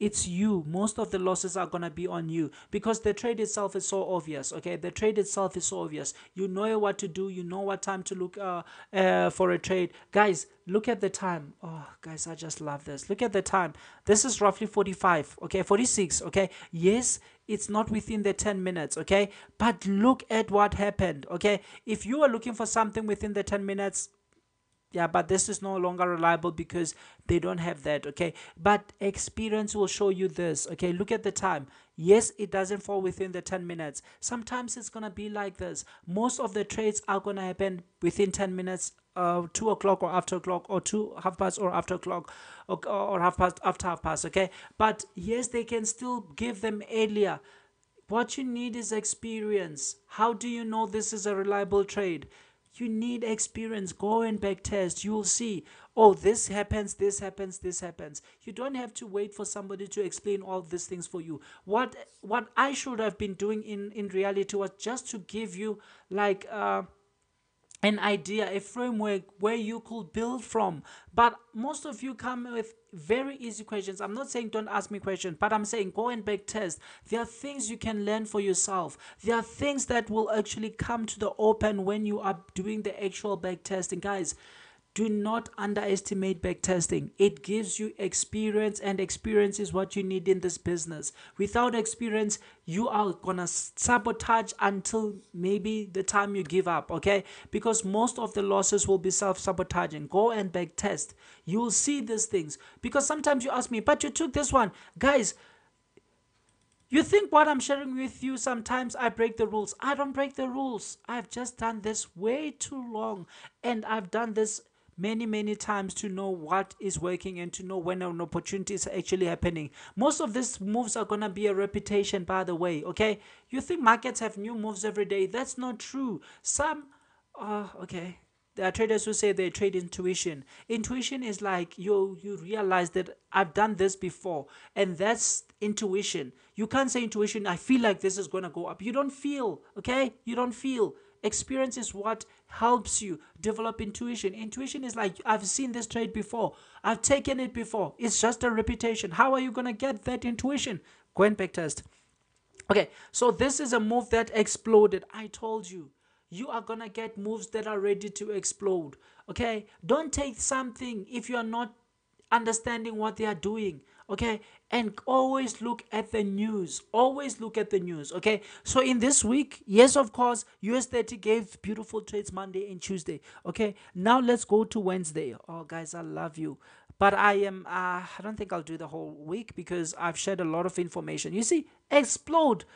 It's you. Most of the losses are going to be on you because the trade itself is so obvious, okay? The trade itself is so obvious. You know what to do. You know what time to look uh, uh, for a trade. Guys, look at the time. Oh, guys, I just love this. Look at the time. This is roughly forty-five, okay? forty-six, okay? Yes, it's not within the ten minutes, okay? But look at what happened, okay? If you are looking for something within the ten minutes, yeah, but this is no longer reliable because they don't have that, okay? But experience will show you this, okay? Look at the time. Yes, it doesn't fall within the ten minutes. Sometimes it's going to be like this. Most of the trades are going to happen within ten minutes, uh, two o'clock or after o'clock, or two, half past or after o'clock, or, or half past, after half past, okay? But yes, they can still give them earlier. What you need is experience. How do you know this is a reliable trade? You need experience. Go and back test. You will see, oh, this happens, this happens, this happens. You don't have to wait for somebody to explain all these things for you. What what I should have been doing in, in reality was just to give you like uh, an idea, a framework where you could build from. But most of you come with very easy questions. I'm not saying don't ask me questions, but I'm saying go and back test. There are things you can learn for yourself. There are things that will actually come to the open when you are doing the actual back testing. Guys, do not underestimate back testing. It gives you experience, and experience is what you need in this business. Without experience, you are gonna sabotage until maybe the time you give up, okay? Because most of the losses will be self-sabotaging. Go and back test. You'll see these things. Because sometimes you ask me, but you took this one. Guys, you think what I'm sharing with you, sometimes I break the rules. I don't break the rules. I've just done this way too long, and I've done this many many times to know what is working and to know when an opportunity is actually happening. Most of these moves are gonna be a repetition, by the way, okay? You think markets have new moves every day? That's not true. Some uh okay there are traders who say they trade intuition. Intuition is like you you realize that I've done this before, and that's intuition. You can't say intuition, I feel like this is gonna go up. You don't feel, okay? You don't feel. Experience is what helps you develop intuition. Intuition is like, I've seen this trade before. I've taken it before. It's just a repetition. How are you going to get that intuition? Go and backtest. Okay, so this is a move that exploded. I told you, you are going to get moves that are ready to explode. Okay, don't take something if you are not understanding what they are doing. Okay, and always look at the news. Always look at the news, okay? So in this week, yes, of course, U S thirty gave beautiful trades Monday and Tuesday, okay? Now let's go to Wednesday. Oh, guys, I love you. But I am, uh, I don't think I'll do the whole week because I've shared a lot of information. You see, explode.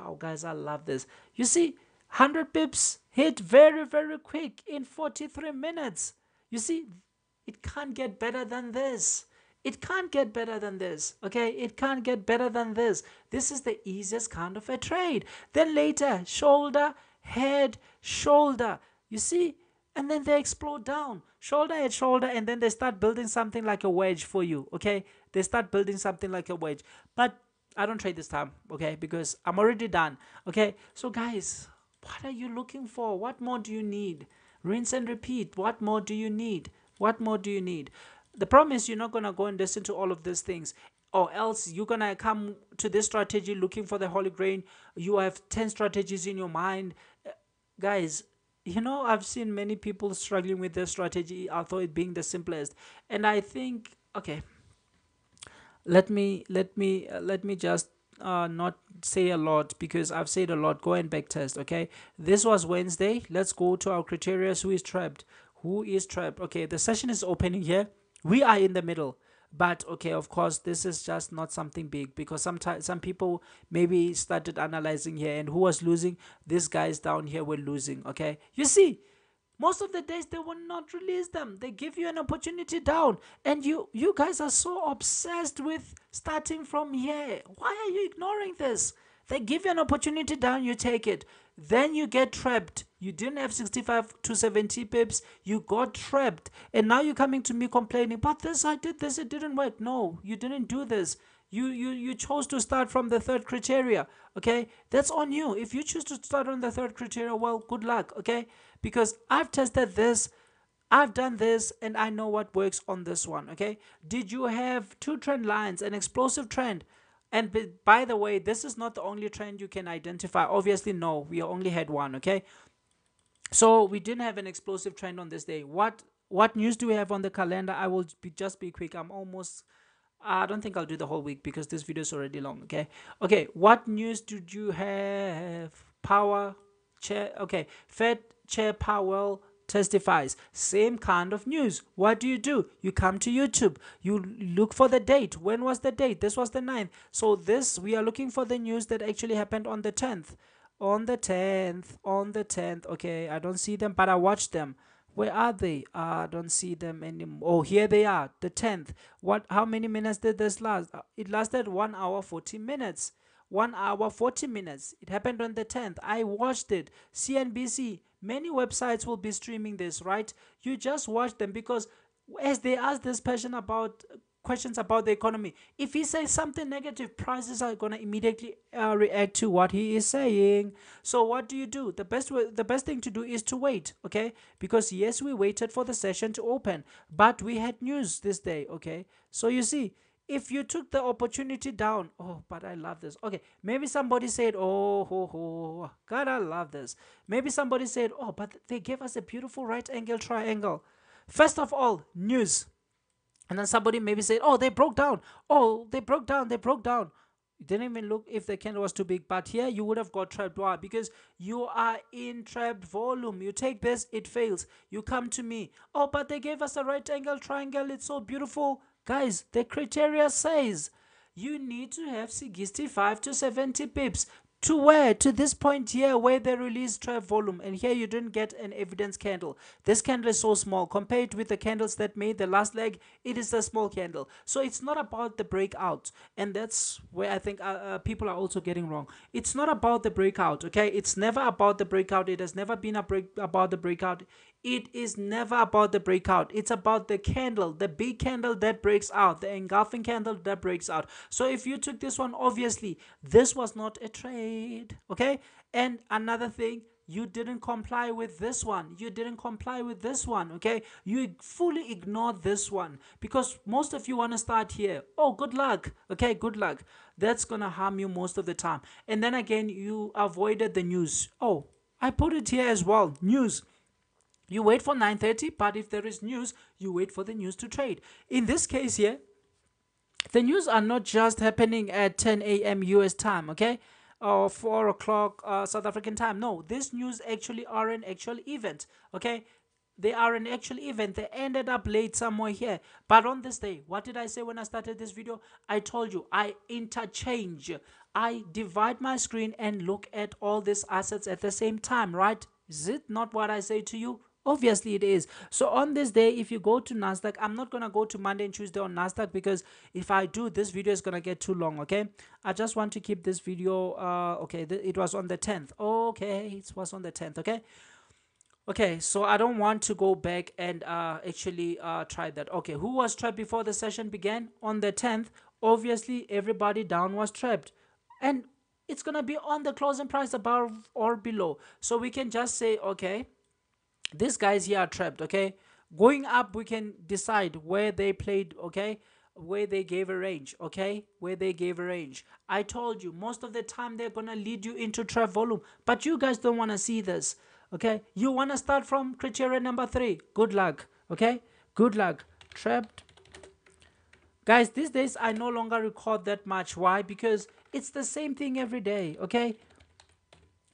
Wow, guys, I love this. You see, one hundred pips hit very, very quick in forty-three minutes. You see, it can't get better than this. It can't get better than this, okay? It can't get better than this. This is the easiest kind of a trade. Then later, shoulder, head, shoulder, you see? And then they explode down, shoulder, head, shoulder, and then they start building something like a wedge for you, okay? They start building something like a wedge. But I don't trade this time, okay? Because I'm already done, okay? So guys, what are you looking for? What more do you need? Rinse and repeat. What more do you need? What more do you need? The problem is you're not going to go and listen to all of these things, or else you're going to come to this strategy looking for the holy grail. You have ten strategies in your mind. Uh, guys, you know, I've seen many people struggling with their strategy, although it being the simplest. And I think, okay, let me, let me, uh, let me just uh, not say a lot because I've said a lot. Go and back test, okay? This was Wednesday. Let's go to our criteria. Who is trapped? Who is trapped? Okay, the session is opening here. We are in the middle, but okay, of course, this is just not something big because sometimes some people maybe started analyzing here, and who was losing? These guys down here were losing, okay? You see, most of the days they will not release them. They give you an opportunity down, and you, you guys are so obsessed with starting from here. Why are you ignoring this? They give you an opportunity down, you take it. then you get trapped. You didn't have sixty-five to seventy pips. You got trapped. And now you're coming to me complaining, but this, I did this, it didn't work. No, you didn't do this. You, you, you chose to start from the third criteria, okay? That's on you. If you choose to start on the third criteria, well, good luck, okay? Because I've tested this, I've done this, and I know what works on this one, okay? Did you have two trend lines, an explosive trend? And by the way, this is not the only trend you can identify. Obviously, no, we only had one, okay? So we didn't have an explosive trend on this day. What what news do we have on the calendar? I will be, just be quick. I'm almost, I don't think I'll do the whole week because this video is already long, okay? Okay, what news did you have? Power chair, okay. Fed Chair Powell testifies. Same kind of news. What do you do? You come to YouTube. You look for the date. When was the date? This was the ninth. So this, we are looking for the news that actually happened on the tenth. On the tenth. On the tenth. Okay, I don't see them, but I watched them. Where are they? Uh, I don't see them anymore. Oh, here they are. The tenth. What? How many minutes did this last? It lasted one hour forty minutes. one hour forty minutes. It happened on the tenth. I watched it. C N B C. Many websites will be streaming this, right? You just watch them, because as they ask this person about questions about the economy, if he says something negative, prices are going to immediately uh, react to what he is saying. So what do you do? The best way, the best thing to do is to wait, okay? Because yes, we waited for the session to open, but we had news this day, okay? So you see, if you took the opportunity down, oh, but I love this. Okay, maybe somebody said, oh, ho, ho, God, I love this. Maybe somebody said, oh, but they gave us a beautiful right angle triangle. First of all, news. And then somebody maybe said, oh, they broke down. Oh, they broke down, they broke down. You didn't even look if the candle was too big. But here you would have got trapped. Why? Because you are in trapped volume. You take this, it fails. You come to me. Oh, but they gave us a right angle triangle. It's so beautiful. Guys, the criteria says you need to have sixty-five to seventy pips. To where? To this point here where they release trap volume. And here you didn't get an evidence candle. This candle is so small. Compared with the candles that made the last leg, it is a small candle. So it's not about the breakout. And that's where I think uh, uh, people are also getting wrong. It's not about the breakout, okay? It's never about the breakout. It has never been a break about the breakout. It is never about the breakout. It's about the candle, the big candle that breaks out, the engulfing candle that breaks out. So if you took this one, obviously, this was not a trade, okay? And another thing, you didn't comply with this one. You didn't comply with this one, okay? You fully ignored this one because most of you want to start here. Oh, good luck, okay? Good luck. That's going to harm you most of the time. And then again, you avoided the news. Oh, I put it here as well, news. You wait for nine thirty, but if there is news, you wait for the news to trade. In this case here, the news are not just happening at ten A M U S time, okay? Or four o'clock uh, South African time. No, these news actually are an actual event, okay? They are an actual event. They ended up late somewhere here. But on this day, what did I say when I started this video? I told you, I interchange. I divide my screen and look at all these assets at the same time, right? Is it not what I say to you? Obviously it is. So on this day, if you go to Nasdaq, I'm not going to go to Monday and Tuesday on Nasdaq because if I do, this video is going to get too long, okay? I just want to keep this video, uh, okay, th it was on the tenth. Okay, it was on the tenth, okay? Okay, so I don't want to go back and uh, actually uh, try that. Okay, who was trapped before the session began? On the tenth, obviously everybody down was trapped. And it's going to be on the closing price above or below. So we can just say, okay, these guys here are trapped, okay? Going up, we can decide where they played, okay? Where they gave a range, okay? Where they gave a range. I told you, most of the time, they're going to lead you into trap volume. But you guys don't want to see this, okay? You want to start from criteria number three. Good luck, okay? Good luck. Trapped. Guys, these days, I no longer record that much. Why? Because it's the same thing every day, okay?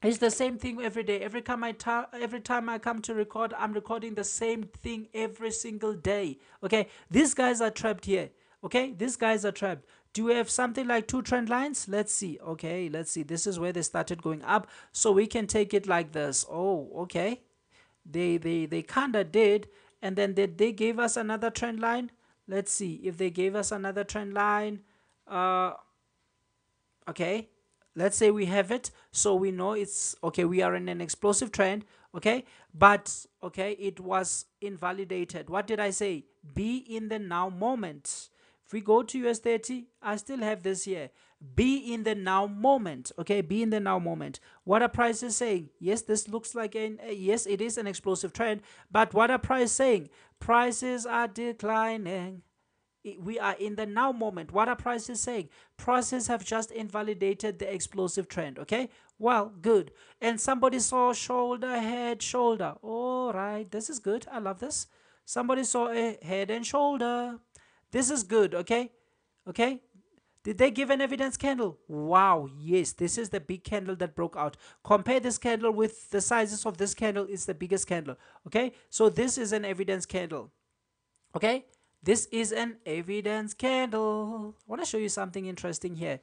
It's the same thing every day. Every time I every time I come to record, I'm recording the same thing every single day, okay? These guys are trapped here, okay? These guys are trapped. Do we have something like two trend lines? Let's see, okay? Let's see. This is where they started going up, so we can take it like this. Oh, okay. They they they kind of did, and then they, they gave us another trend line. Let's see if they gave us another trend line. Uh. Okay, Let's say we have it, so we know it's okay, we are in an explosive trend, okay, but okay, it was invalidated. What did I say? Be in the now moment. If we go to U S thirty, I still have this here. Be in the now moment. Okay, be in the now moment. What are prices saying? Yes, this looks like an, uh, yes, it is an explosive trend. But what are prices saying? Prices are declining. We are in the now moment. What are prices saying? Prices have just invalidated the explosive trend. Okay, well, good. And somebody saw shoulder, head, shoulder. All right, this is good. I love this. Somebody saw a head and shoulder. This is good, okay? Okay? Did they give an evidence candle? Wow, yes, this is the big candle that broke out. Compare this candle with the sizes of this candle. It's the biggest candle, okay? So this is an evidence candle, okay? This is an evidence candle. I want to show you something interesting here.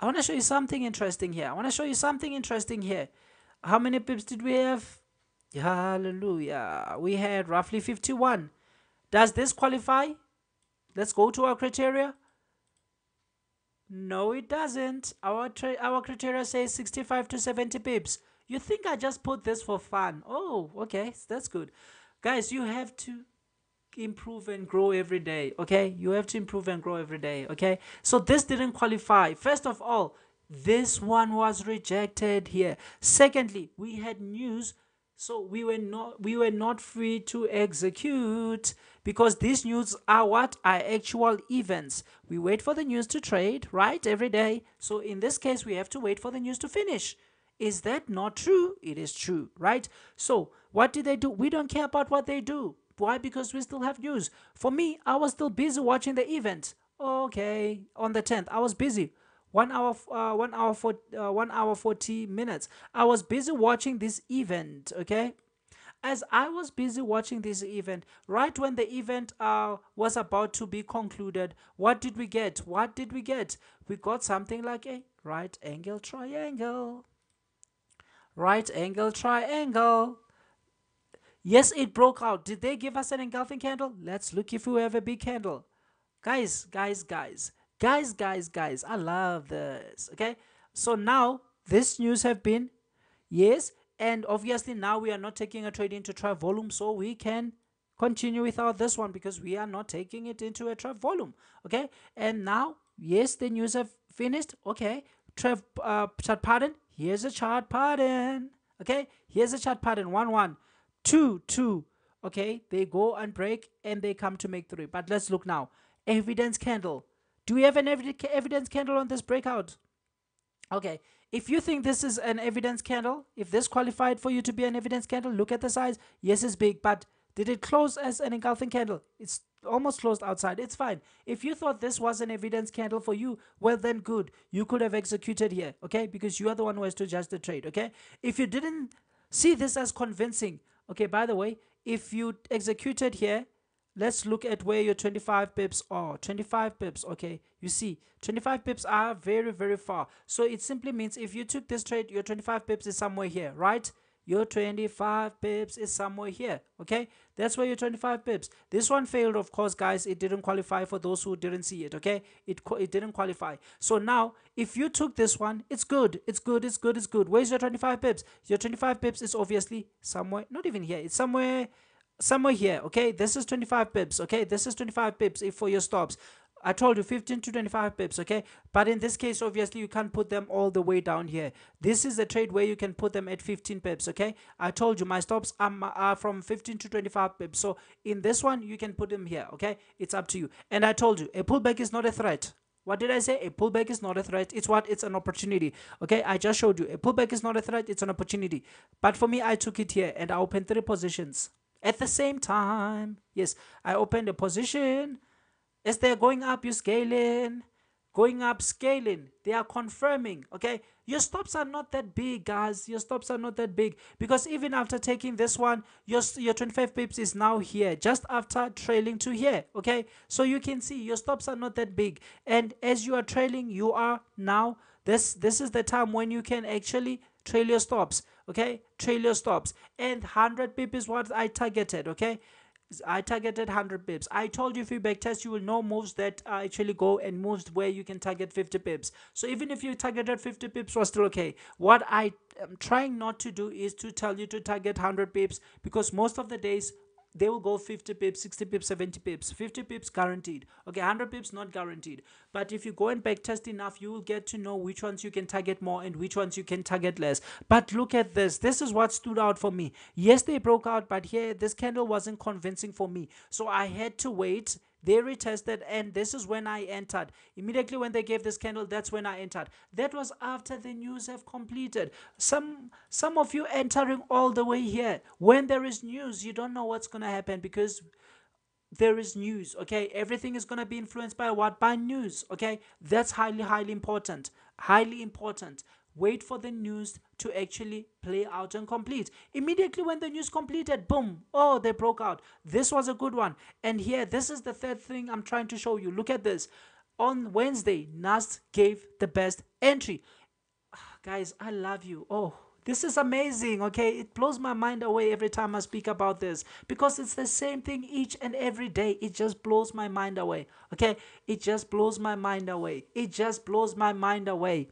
I want to show you something interesting here. I want to show you something interesting here. How many pips did we have? Hallelujah. We had roughly fifty-one. Does this qualify? Let's go to our criteria. No, it doesn't. Our our criteria says sixty-five to seventy pips. You think I just put this for fun? Oh, okay. That's good. Guys, you have to improve and grow every day, okay? You have to improve and grow every day, okay? So this didn't qualify. First of all, this one was rejected here. Secondly, we had news. So we were not we were not free to execute because these news are what are actual events. We wait for the news to trade, right? Every day. So in this case, we have to wait for the news to finish. Is that not true? It is true, right? So what did they do? We don't care about what they do. Why? Because we still have news. For me, I was still busy watching the event. Okay, on the tenth, I was busy. One hour, uh, one hour for uh, one hour forty minutes. I was busy watching this event. Okay, as I was busy watching this event, right when the event uh, was about to be concluded, what did we get? What did we get? We got something like a right angle triangle. Right angle triangle. Yes, it broke out. Did they give us an engulfing candle? Let's look if we have a big candle, guys, guys, guys. Guys, guys, guys, I love this, okay? So now, this news have been, yes, and obviously now we are not taking a trade into trap volume, so we can continue without this one because we are not taking it into a trap volume, okay? And now, yes, the news have finished, okay? Trap uh, chart pattern, here's a chart pattern, okay? Here's a chart pattern, one, one, two, two, okay? They go and break and they come to make three, but let's look now. Evidence candle. Do we have an evidence candle on this breakout? Okay, if you think this is an evidence candle, if this qualified for you to be an evidence candle, look at the size. Yes, it's big, but did it close as an engulfing candle? It's almost closed outside. It's fine. If you thought this was an evidence candle for you, well then good. You could have executed here, okay? Because you are the one who has to judge the trade, okay? If you didn't see this as convincing, okay, by the way, if you executed here, let's look at where your twenty-five pips are. twenty-five pips, okay. You see, twenty-five pips are very, very far. So it simply means if you took this trade, your twenty-five pips is somewhere here, right? Your twenty-five pips is somewhere here, okay? That's where your twenty-five pips. This one failed, of course, guys. It didn't qualify for those who didn't see it, okay? It, it didn't qualify. So now, if you took this one, it's good. It's good, it's good, it's good. Where's your twenty-five pips? Your twenty-five pips is obviously somewhere, not even here. It's somewhere... somewhere here, okay? This is twenty-five pips, okay? This is twenty-five pips if for your stops. I told you fifteen to twenty-five pips, okay? But in this case, obviously, you can't put them all the way down here. This is a trade where you can put them at fifteen pips, okay? I told you my stops are, are from fifteen to twenty-five pips. So in this one, you can put them here, okay? It's up to you. And I told you, a pullback is not a threat. What did I say? A pullback is not a threat. It's what? It's an opportunity. Okay, I just showed you. A pullback is not a threat. It's an opportunity. But for me, I took it here and I opened three positions. At the same time, yes, I opened a position. As they're going up, you're scaling. Going up, scaling. They are confirming, okay? Your stops are not that big, guys. Your stops are not that big. Because even after taking this one, your, your twenty-five pips is now here. Just after trailing to here, okay? So you can see your stops are not that big. And as you are trailing, you are now... This, this is the time when you can actually trail your stops. Okay, trail your stops, and one hundred pips is what I targeted. Okay, I targeted one hundred pips. I told you if you backtest, you will know moves that actually go and moves where you can target fifty pips. So even if you targeted fifty pips, was still okay. What I am trying not to do is to tell you to target one hundred pips, because most of the days they will go fifty pips, sixty pips, seventy pips, fifty pips guaranteed. Okay, one hundred pips not guaranteed. But if you go and backtest enough, you will get to know which ones you can target more and which ones you can target less. But look at this. This is what stood out for me. Yes, they broke out, but here this candle wasn't convincing for me. So I had to wait. They retested, and this is when I entered. Immediately when they gave this candle, that's when I entered. That was after the news have completed. Some some of you entering all the way here. When there is news, you don't know what's going to happen, because there is news, okay? Everything is going to be influenced by what? By news, okay? That's highly, highly important. Highly important. Wait for the news to actually play out and complete. Immediately when the news completed, boom, oh, they broke out. This was a good one. And here, this is the third thing I'm trying to show you. Look at this. On Wednesday, N A S D gave the best entry. Guys, I love you. Oh, this is amazing, okay? It blows my mind away every time I speak about this, because it's the same thing each and every day. It just blows my mind away, okay? It just blows my mind away. It just blows my mind away.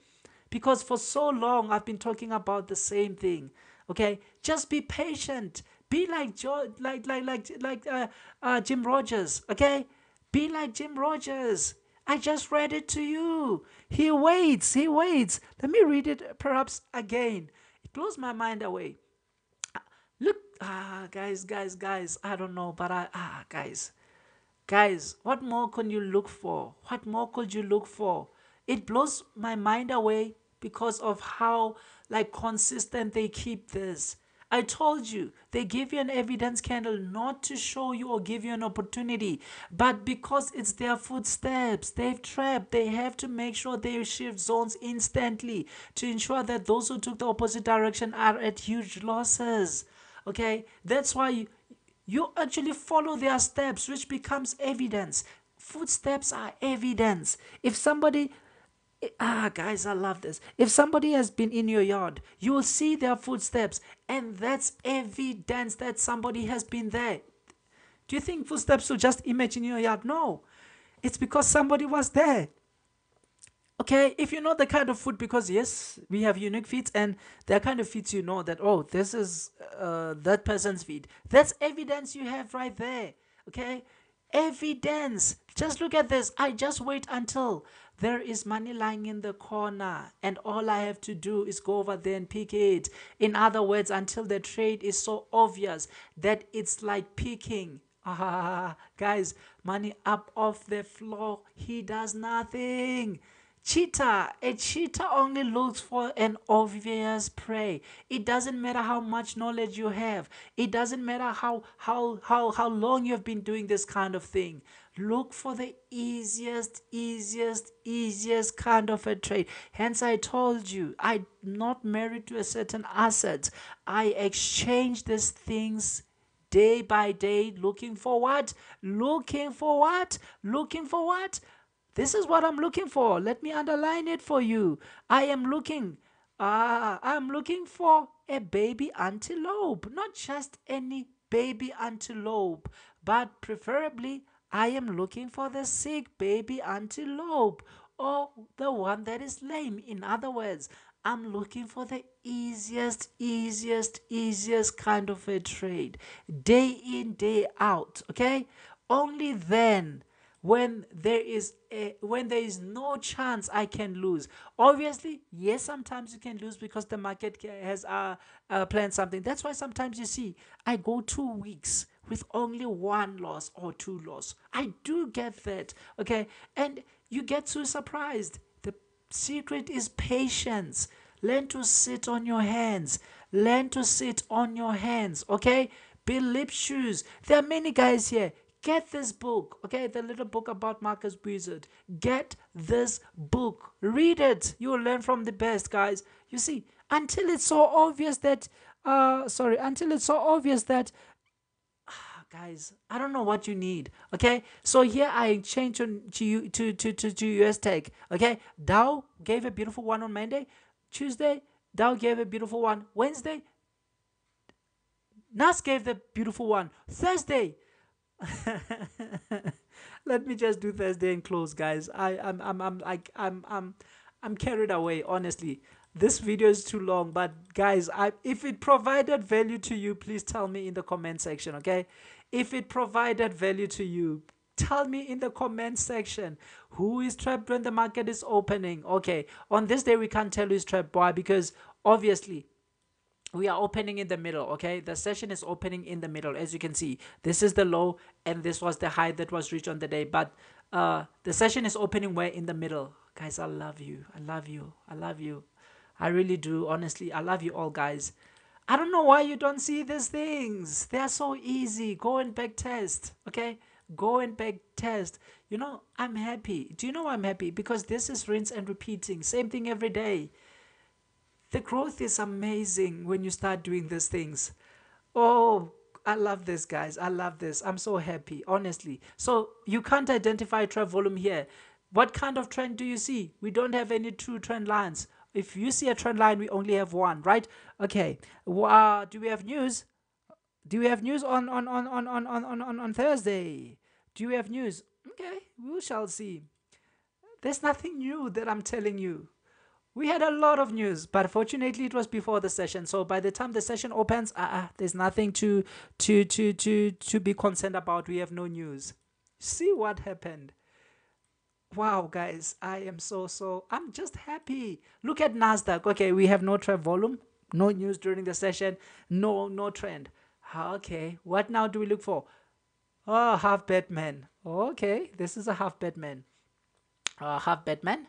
Because for so long, I've been talking about the same thing, okay? Just be patient. Be like Joe, like like like like uh, uh, Jim Rogers, okay? Be like Jim Rogers. I just read it to you. He waits, he waits. Let me read it perhaps again. It blows my mind away. Look, ah, guys, guys, guys, I don't know, but I, ah, guys. Guys, what more can you look for? What more could you look for? It blows my mind away because of how like consistent they keep this. I told you, they give you an evidence candle not to show you or give you an opportunity, but because it's their footsteps, they've trapped, they have to make sure they shift zones instantly to ensure that those who took the opposite direction are at huge losses. Okay, that's why you, you actually follow their steps, which becomes evidence. Footsteps are evidence. If somebody Ah, guys, I love this. If somebody has been in your yard, you will see their footsteps, and that's evidence that somebody has been there. Do you think footsteps will just emerge in your yard? No. It's because somebody was there. Okay, if you know the kind of foot, because yes, we have unique feet, and that kind of feet, you know that, oh, this is uh, that person's feet. That's evidence you have right there. Okay, evidence. Just look at this. I just wait until there is money lying in the corner, and all I have to do is go over there and pick it. In other words, until the trade is so obvious that it's like picking. Ah, guys, money up off the floor. He does nothing. Cheetah. A cheetah only looks for an obvious prey. It doesn't matter how much knowledge you have. It doesn't matter how, how, how, how long you've been doing this kind of thing. Look for the easiest, easiest, easiest kind of a trade. Hence, I told you, I'm not married to a certain asset. I exchange these things day by day, looking for what? Looking for what? Looking for what? This is what I'm looking for. Let me underline it for you. I am looking, uh, I'm looking for a baby antelope. Not just any baby antelope, but preferably I am looking for the sick baby antelope, or the one that is lame. In other words, I'm looking for the easiest, easiest, easiest kind of a trade. Day in, day out, okay? Only then, when there is a, when there is no chance I can lose. Obviously, yes, sometimes you can lose because the market has uh, uh, planned something. That's why sometimes you see, I go two weeks with only one loss or two loss. I do get that, okay? And you get so surprised. The secret is patience. Learn to sit on your hands. Learn to sit on your hands, okay? Be lip shoes. There are many guys here. Get this book, okay? The little book about Marcus Wizard. Get this book. Read it. You will learn from the best, guys. You see, until it's so obvious that, uh, sorry, until it's so obvious that, guys, I don't know what you need, okay? So here I exchange to to to to to U S tech, okay? Dow gave a beautiful one on Monday, Tuesday Dow gave a beautiful one, Wednesday N A S gave the beautiful one, Thursday Let me just do Thursday and close, guys. I, I'm, I'm, I'm, I, I'm, I'm, I'm carried away. Honestly, this video is too long. But guys, I, if it provided value to you, please tell me in the comment section. Okay, if it provided value to you, tell me in the comment section. Who is trapped when the market is opening? Okay, on this day we can't tell who is trapped. Why? Because obviously we are opening in the middle. Okay, the session is opening in the middle. As you can see, this is the low and this was the high that was reached on the day, but uh the session is opening where? In the middle. Guys, I love you, I love you, I love you, I really do. Honestly, I love you all, guys. I don't know why you don't see these things. They are so easy. Go and back test. Okay, go and back test. You know, I'm happy. Do you know I'm happy? Because this is rinse and repeating, same thing every day. The growth is amazing when you start doing these things. Oh, I love this, guys. I love this. I'm so happy, honestly. So you can't identify trend volume here. What kind of trend do you see? We don't have any two trend lines. If you see a trend line, we only have one, right? Okay. Uh, do we have news? Do we have news on on on on on on on on Thursday? Do we have news? Okay, we shall see. There's nothing new that I'm telling you. We had a lot of news, but fortunately it was before the session. So by the time the session opens, uh, uh, there's nothing to, to, to, to, to be concerned about. We have no news. See what happened. Wow, guys, I am so, so, I'm just happy. Look at NASDAQ. Okay, we have no trend volume, no news during the session, no, no trend. Okay, what now do we look for? Oh, half Batman. Okay, this is a half Batman. Uh, half Batman.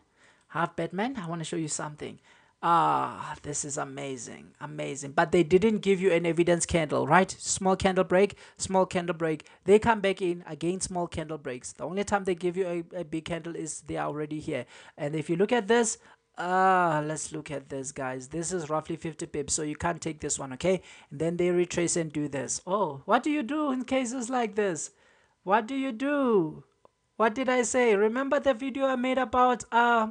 Half Batman, I want to show you something. Ah, this is amazing, amazing. But they didn't give you an evidence candle, right? Small candle break, small candle break. They come back in, again, small candle breaks. The only time they give you a, a big candle is they are already here. And if you look at this, ah, let's look at this, guys. This is roughly fifty pips, so you can't take this one, okay? And then they retrace and do this. Oh, what do you do in cases like this? What do you do? What did I say? Remember the video I made about... Uh,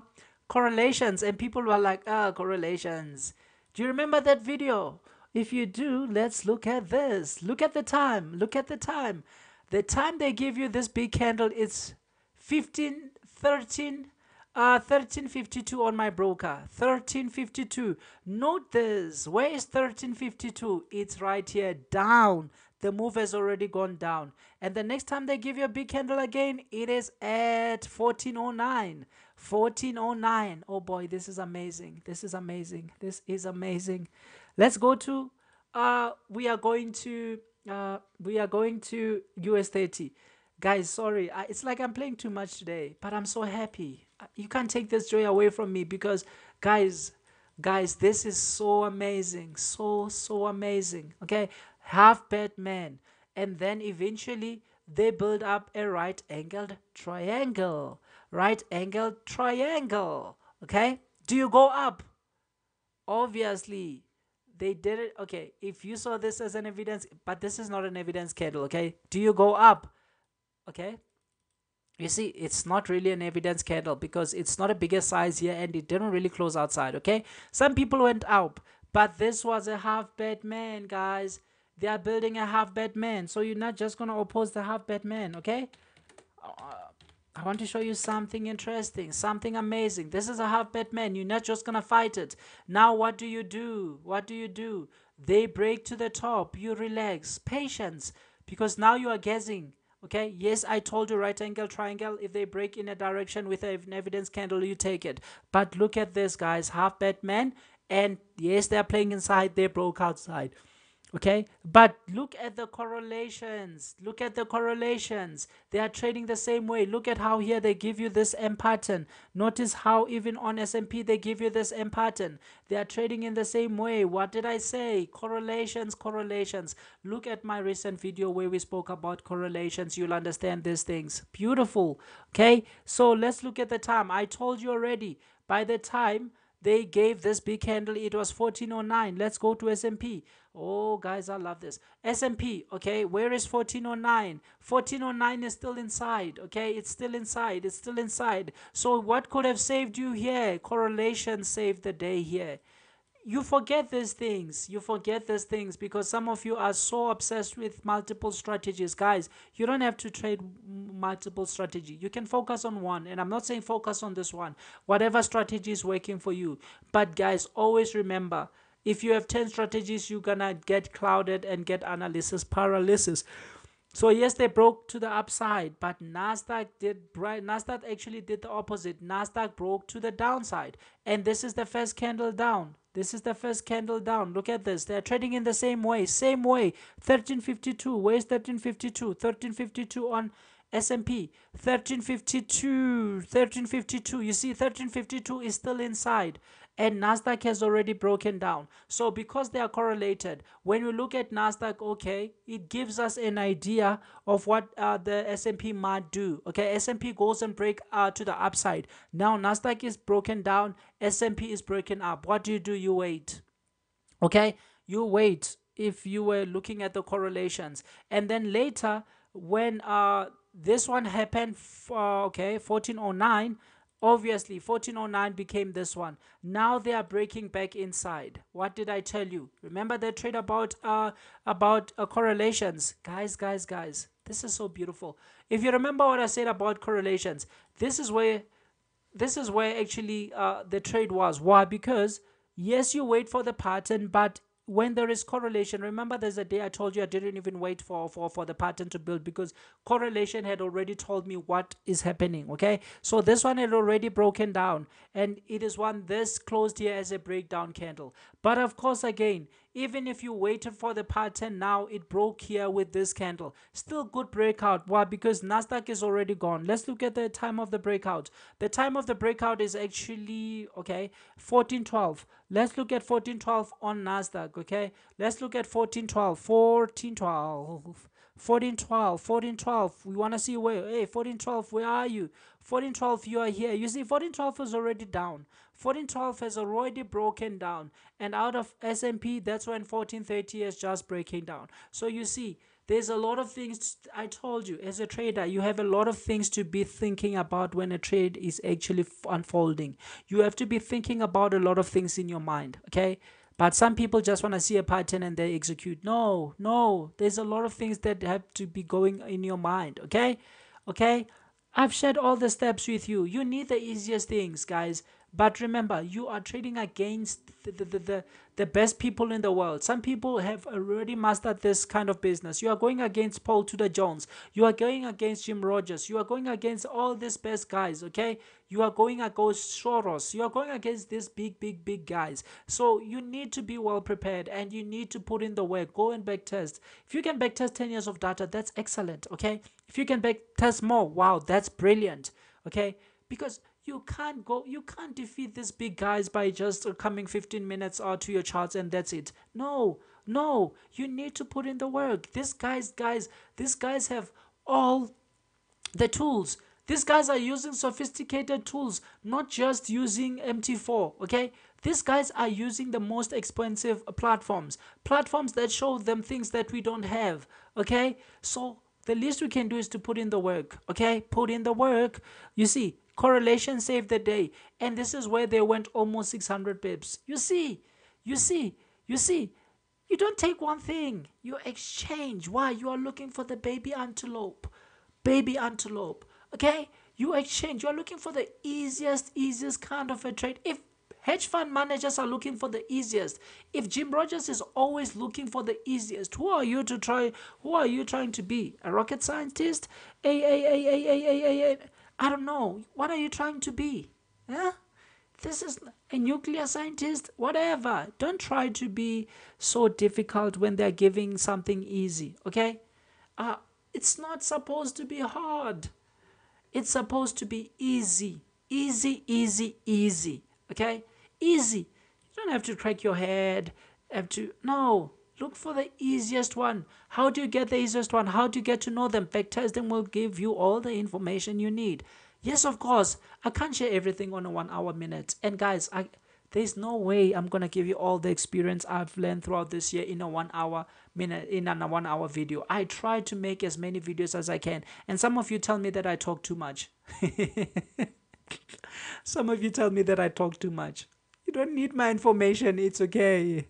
correlations, and people were like, ah, correlations. Do you remember that video? If you do, let's look at this. Look at the time. Look at the time. The time they give you this big candle, it's fifteen, thirteen, uh, thirteen fifty-two on my broker. thirteen fifty-two. Note this. Where is thirteen fifty-two? It's right here, down. The move has already gone down. And the next time they give you a big candle again, it is at fourteen oh nine. fourteen oh nine. Oh boy, this is amazing. This is amazing. This is amazing. Let's go to, uh, we are going to, uh, we are going to U S thirty. Guys, sorry. I, it's like I'm playing too much today, but I'm so happy. You can't take this joy away from me because, guys, guys, this is so amazing. So, so amazing. Okay. Half Batman, and then eventually they build up a right angled triangle, right angled triangle. Okay, do you go up? Obviously they did it. Okay, if you saw this as an evidence, but this is not an evidence candle. Okay, do you go up? Okay, you see, it's not really an evidence candle because it's not a bigger size here and it didn't really close outside. Okay, some people went up, but this was a half Batman, guys. They are building a half Batman, so you're not just going to oppose the half Batman, okay? Uh, I want to show you something interesting, something amazing. This is a half Batman. You're not just going to fight it. Now, what do you do? What do you do? They break to the top. You relax. Patience, because now you are guessing, okay? Yes, I told you right angle triangle. If they break in a direction with an evidence candle, you take it. But look at this, guys. Half Batman, and yes, they're playing inside. They broke outside. Okay, but look at the correlations. Look at the correlations. They are trading the same way. Look at how here they give you this M pattern. Notice how even on S and P they give you this M pattern. They are trading in the same way. What did I say? Correlations, correlations. Look at my recent video where we spoke about correlations. You'll understand these things. Beautiful. Okay, so let's look at the time. I told you already, by the time they gave this big candle, it was fourteen oh nine. Let's go to S and P. Oh, guys, I love this. S and P, okay, where is fourteen oh nine? fourteen oh nine is still inside, okay? It's still inside. It's still inside. So what could have saved you here? Correlation saved the day here. you forget these things. You forget these things because some of you are so obsessed with multiple strategies. Guys, you don't have to trade multiple strategy. You can focus on one. And I'm not saying focus on this one. Whatever strategy is working for you. But guys, always remember, if you have ten strategies, you're going to get clouded and get analysis paralysis. So yes, they broke to the upside, but Nasdaq did bright. Nasdaq actually did the opposite. Nasdaq broke to the downside, and this is the first candle down. This is the first candle down. Look at this. They're trading in the same way, same way. thirteen fifty-two. Where's thirteen fifty-two? thirteen fifty-two on S and P. thirteen fifty-two. thirteen fifty-two. You see, thirteen fifty-two is still inside. And Nasdaq has already broken down. So because they are correlated, when you look at Nasdaq, okay, it gives us an idea of what uh, the S and P might do. Okay, S and P goes and break uh, to the upside. Now Nasdaq is broken down, S and P is broken up. What do you do? You wait. Okay, you wait if you were looking at the correlations. And then later, when uh, this one happened, uh, okay, fourteen oh nine, obviously, fourteen oh nine became this one. Now they are breaking back inside. What did I tell you? Remember the trade about uh, about uh, correlations. Guys, guys, guys, this is so beautiful. If you remember what I said about correlations, this is where, this is where actually uh, the trade was. Why? Because, yes, you wait for the pattern, but when there is correlation, remember there's a day I told you I didn't even wait for, for, for the pattern to build because correlation had already told me what is happening, okay? So this one had already broken down and it is one this closed here as a breakdown candle. But of course, again, even if you waited for the pattern, now it broke here with this candle. Still good breakout. Why? Because Nasdaq is already gone. Let's look at the time of the breakout. The time of the breakout is actually, okay, fourteen twelve. Let's look at fourteen twelve on Nasdaq, okay? Let's look at fourteen twelve, fourteen twelve, fourteen twelve, fourteen twelve. We want to see where, hey, fourteen twelve, where are you? fourteen twelve, you are here. You see, fourteen twelve is already down. fourteen twelve has already broken down. And out of S and P, that's when fourteen thirty is just breaking down. So you see, there's a lot of things, I told you, as a trader, you have a lot of things to be thinking about when a trade is actually unfolding. You have to be thinking about a lot of things in your mind, okay? But some people just want to see a pattern and they execute. No, no, there's a lot of things that have to be going in your mind, okay? Okay? I've shared all the steps with you. You need the easiest things, guys. But remember, you are trading against the, the, the, the best people in the world. Some people have already mastered this kind of business. You are going against Paul Tudor Jones. You are going against Jim Rogers. You are going against all these best guys, okay? You are going against Soros. You are going against these big, big, big guys. So you need to be well prepared and you need to put in the work. Go and backtest. If you can backtest ten years of data, that's excellent, okay? If you can backtest more, wow, that's brilliant, okay? Because you can't go, you can't defeat these big guys by just coming fifteen minutes or to your charts and that's it. No, no, you need to put in the work. These guys, guys, these guys have all the tools. These guys are using sophisticated tools, not just using M T four, okay? These guys are using the most expensive platforms, platforms that show them things that we don't have, okay? So the least we can do is to put in the work, okay? Put in the work. You see, correlation saved the day, and this is where they went almost six hundred pips. You see, you see, you see, you don't take one thing, you exchange. Why? You are looking for the baby antelope, baby antelope, okay? You exchange, you are looking for the easiest, easiest kind of a trade. If hedge fund managers are looking for the easiest, if Jim Rogers is always looking for the easiest, who are you to try, who are you trying to be? A rocket scientist? A, a, a, a, a, a, a, a. I don't know. What are you trying to be? Huh? This is a nuclear scientist, whatever. Don't try to be so difficult when they're giving something easy, okay? Uh, it's not supposed to be hard. It's supposed to be easy. Easy, easy, easy, okay? Easy. You don't have to crack your head. Have to, no. Look for the easiest one. How do you get the easiest one? How do you get to know them? Backtest them will give you all the information you need. Yes, of course, I can't share everything on a one-hour minute. And guys, I, there's no way I'm going to give you all the experience I've learned throughout this year in a one-hour minute, in a one-hour video. I try to make as many videos as I can. And some of you tell me that I talk too much. Some of you tell me that I talk too much. You don't need my information. It's okay.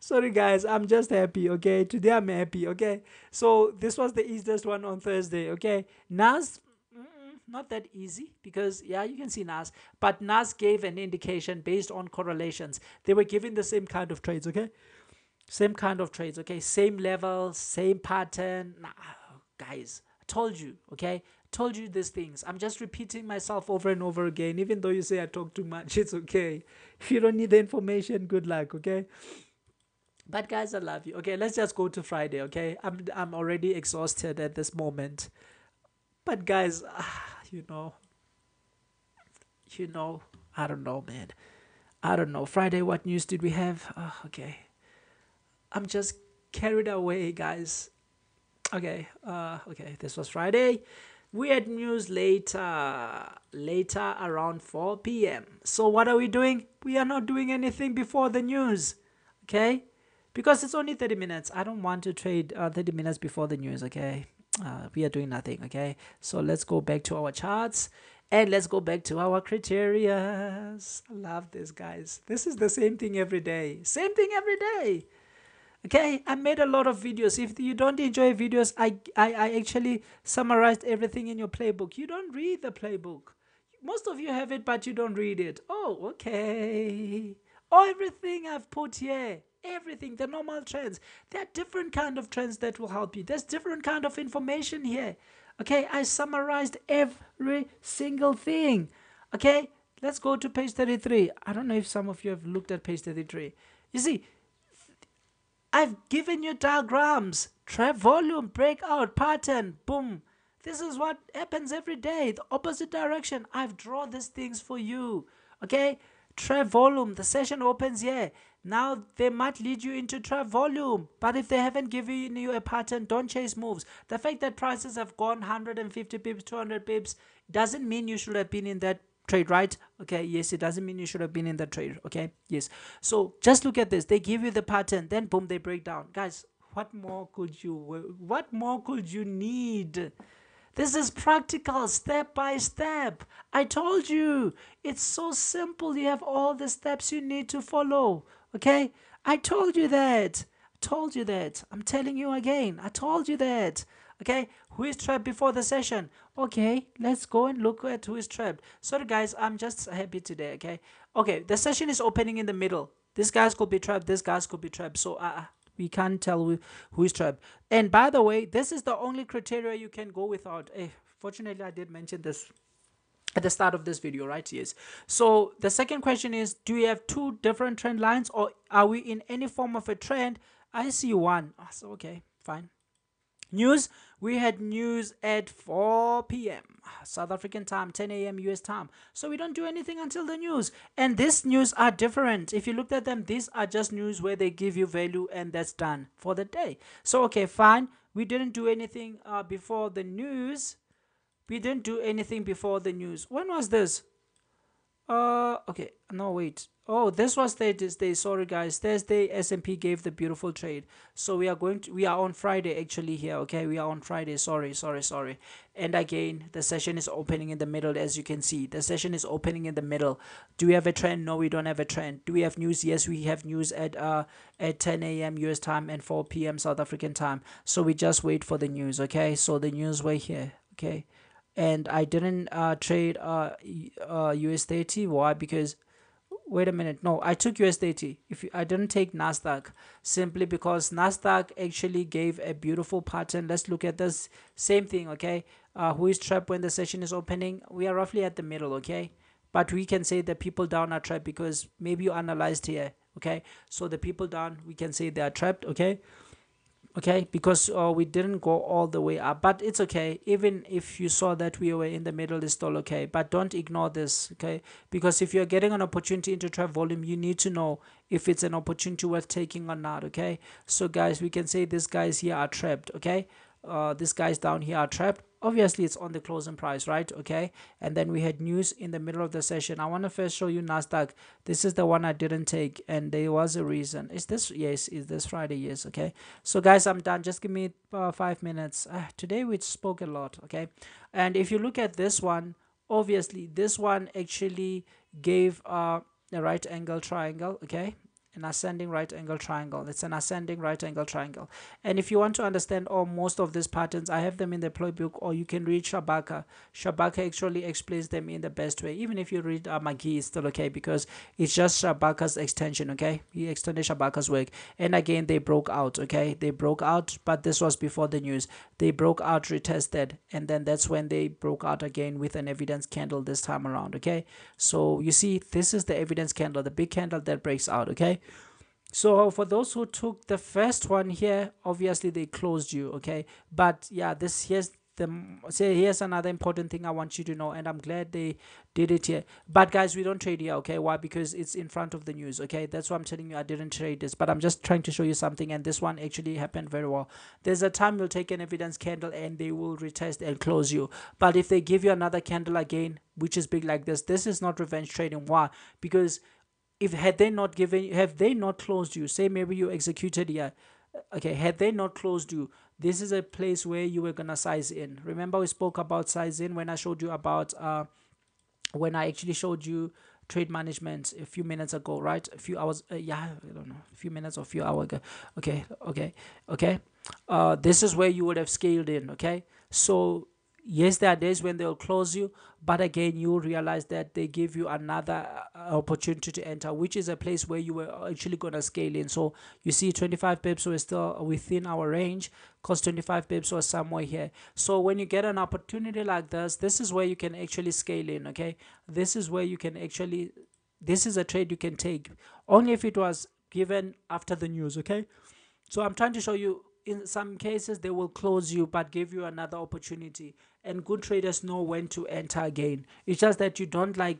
Sorry, guys. I'm just happy, okay? Today, I'm happy, okay? So, this was the easiest one on Thursday, okay? Nas, mm, not that easy because, yeah, you can see Nas. But Nas gave an indication based on correlations. They were given the same kind of trades, okay? Same kind of trades, okay? Same level, same pattern. Nah, guys, I told you, okay? Told you these things. I'm just repeating myself over and over again. Even though you say I talk too much, it's okay. If you don't need the information, good luck, okay? But guys, I love you. Okay, let's just go to Friday, okay? I'm, I'm already exhausted at this moment. But guys, ah, you know, you know, I don't know, man. I don't know. Friday, what news did we have? Oh, okay. I'm just carried away, guys. Okay, uh, okay, this was Friday. We had news later, later around four p m So what are we doing? We are not doing anything before the news, okay? Because it's only thirty minutes. I don't want to trade uh, thirty minutes before the news, okay? Uh, we are doing nothing, okay? So let's go back to our charts and let's go back to our criterias. I love this, guys. This is the same thing every day. Same thing every day. Okay, I made a lot of videos. If you don't enjoy videos, I, I, I actually summarized everything in your playbook. You don't read the playbook. Most of you have it, but you don't read it. Oh, okay. Oh, everything I've put here. Everything, the normal trends. There are different kind of trends that will help you. There's different kind of information here. Okay, I summarized every single thing. Okay, let's go to page thirty-three. I don't know if some of you have looked at page thirty-three. You see, I've given you diagrams, trend volume, breakout, pattern, boom. This is what happens every day, the opposite direction. I've drawn these things for you, okay? Trend volume, the session opens here. Now they might lead you into trend volume, but if they haven't given you a pattern, don't chase moves. The fact that prices have gone one hundred fifty pips, two hundred pips, doesn't mean you should have been in that trade, right? Okay, yes, it doesn't mean you should have been in the trade, okay? Yes. So just look at this. They give you the pattern, then boom, they break down. Guys, what more could you what more could you need? This is practical, step by step. I told you, it's so simple. You have all the steps you need to follow, okay? I told you that. I told you that. I'm telling you again. I told you that. Okay, who is trapped before the session? Okay, let's go and look at who is trapped. Sorry guys, I'm just happy today, okay? Okay, the session is opening in the middle. These guys could be trapped, these guys could be trapped. So uh, we can't tell who, who is trapped. And by the way, this is the only criteria you can go without. Eh, fortunately, I did mention this at the start of this video, right? Yes. So the second question is, do we have two different trend lines or are we in any form of a trend? I see one. Oh, so okay, fine. News, we had news at four p m South African time, ten a m U S time. So we don't do anything until the news. And these news are different. If you looked at them, these are just news where they give you value and that's done for the day. So, okay, fine. We didn't do anything uh, before the news. We didn't do anything before the news. When was this? Uh, okay, no, wait. Oh, this was Thursday. Sorry, guys. Thursday, S and P gave the beautiful trade. So we are going to, we are on Friday actually here. Okay, we are on Friday. Sorry, sorry, sorry. And again, the session is opening in the middle. As you can see, the session is opening in the middle. Do we have a trend? No, we don't have a trend. Do we have news? Yes, we have news at uh at ten a m U S time and four p m South African time. So we just wait for the news. Okay, so the news were here. Okay, and I didn't uh trade uh, uh U S thirty. Why? Because wait a minute. No, I took U S thirty. If you, I didn't take NASDAQ simply because NASDAQ actually gave a beautiful pattern. Let's look at this same thing, okay? Uh, who is trapped when the session is opening? We are roughly at the middle, okay? But we can say the people down are trapped because maybe you analyzed here, okay? So the people down, we can say they are trapped, okay? Okay, because uh, we didn't go all the way up, but it's okay. Even if you saw that we were in the middle, it's still okay. But don't ignore this, okay? Because if you're getting an opportunity into trap volume, you need to know if it's an opportunity worth taking or not, okay? So guys, we can say these guys here are trapped, okay? Uh, these guys down here are trapped. Obviously, it's on the closing price, right? Okay, and then we had news in the middle of the session. I want to first show you NASDAQ. This is the one I didn't take, and there was a reason. Is this, yes, is this Friday? Yes, okay. So guys, I'm done. Just give me uh, five minutes. Uh, today, we spoke a lot, okay? And if you look at this one, obviously, this one actually gave... Uh, a right angle triangle, okay? An ascending right angle triangle. It's an ascending right angle triangle. And if you want to understand all most of these patterns, I have them in the playbook, or you can read Shabaka. Shabaka actually explains them in the best way. Even if you read uh, McGee, it's still okay, because it's just Shabaka's extension, okay? He extended Shabaka's work. And again, they broke out, okay? They broke out, but this was before the news. They broke out, retested, and then that's when they broke out again with an evidence candle this time around, okay? So you see, this is the evidence candle, the big candle that breaks out, okay? So for those who took the first one here, obviously they closed you, okay? But yeah, this here's the say here's another important thing I want you to know, and I'm glad they did it here. But guys, we don't trade here, okay? Why? Because it's in front of the news, okay? That's why I'm telling you I didn't trade this, but I'm just trying to show you something, and this one actually happened very well. There's a time you'll take an evidence candle and they will retest and close you, but if they give you another candle again, which is big like this, this is not revenge trading. Why? Because if had they not given, have they not closed you, say maybe you executed here, okay, had they not closed you, this is a place where you were gonna size in. Remember we spoke about size in when I showed you about uh when I actually showed you trade management a few minutes ago, right? A few hours, uh, yeah, I don't know, a few minutes or a few hours ago. Okay, okay, okay. Uh, this is where you would have scaled in, okay? So yes, there are days when they'll close you, but again, you realize that they give you another opportunity to enter, which is a place where you were actually going to scale in. So you see twenty-five pips were still within our range, because twenty-five pips was somewhere here. So when you get an opportunity like this, this is where you can actually scale in, okay? This is where you can actually, this is a trade you can take, only if it was given after the news, okay? So I'm trying to show you, in some cases, they will close you but give you another opportunity. And good traders know when to enter again. It's just that you don't like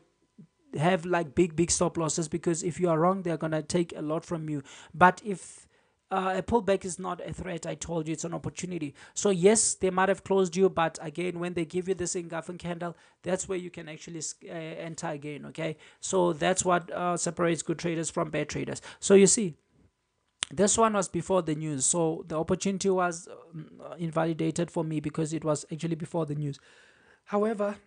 have like big, big stop losses, because if you are wrong, they're going to take a lot from you. But if uh, a pullback is not a threat, I told you, it's an opportunity. So yes, they might have closed you, but again, when they give you this engulfing candle, that's where you can actually uh, enter again, okay? So that's what uh, separates good traders from bad traders. So you see, this one was before the news, so the opportunity was invalidated for me because it was actually before the news. However,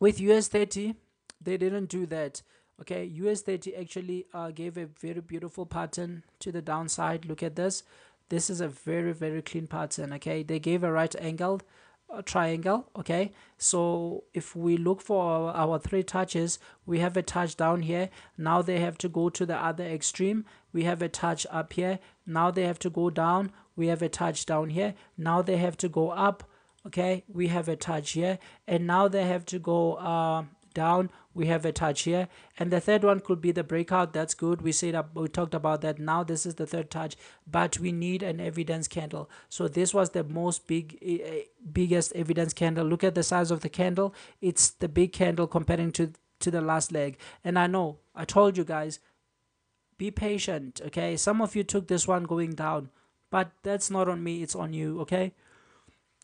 with U S thirty, they didn't do that, okay? U S thirty actually uh, gave a very beautiful pattern to the downside. Look at this. This is a very, very clean pattern, okay? They gave a right angle uh, triangle, okay? So if we look for our, our three touches, we have a touch down here. Now they have to go to the other extreme. We have a touch up here. Now they have to go down. We have a touch down here. Now they have to go up. Okay, we have a touch here. And now they have to go uh, down. We have a touch here. And the third one could be the breakout. That's good. We said we talked about that. Now this is the third touch. But we need an evidence candle. So this was the most big, biggest evidence candle. Look at the size of the candle. It's the big candle comparing to, to the last leg. And I know, I told you guys, be patient, okay? Some of you took this one going down, but that's not on me, it's on you, okay?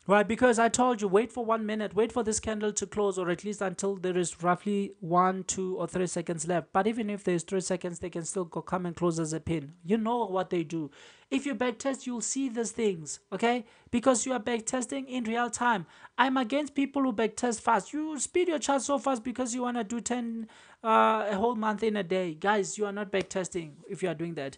Right, because I told you, wait for one minute, wait for this candle to close, or at least until there is roughly one, two, or three seconds left. But even if there's three seconds, they can still go, come and close as a pin. You know what they do. If you backtest, you'll see these things, okay? Because you are backtesting in real time. I'm against people who backtest fast. You speed your chart so fast because you want to do ten, uh, a whole month in a day. Guys, you are not backtesting if you are doing that.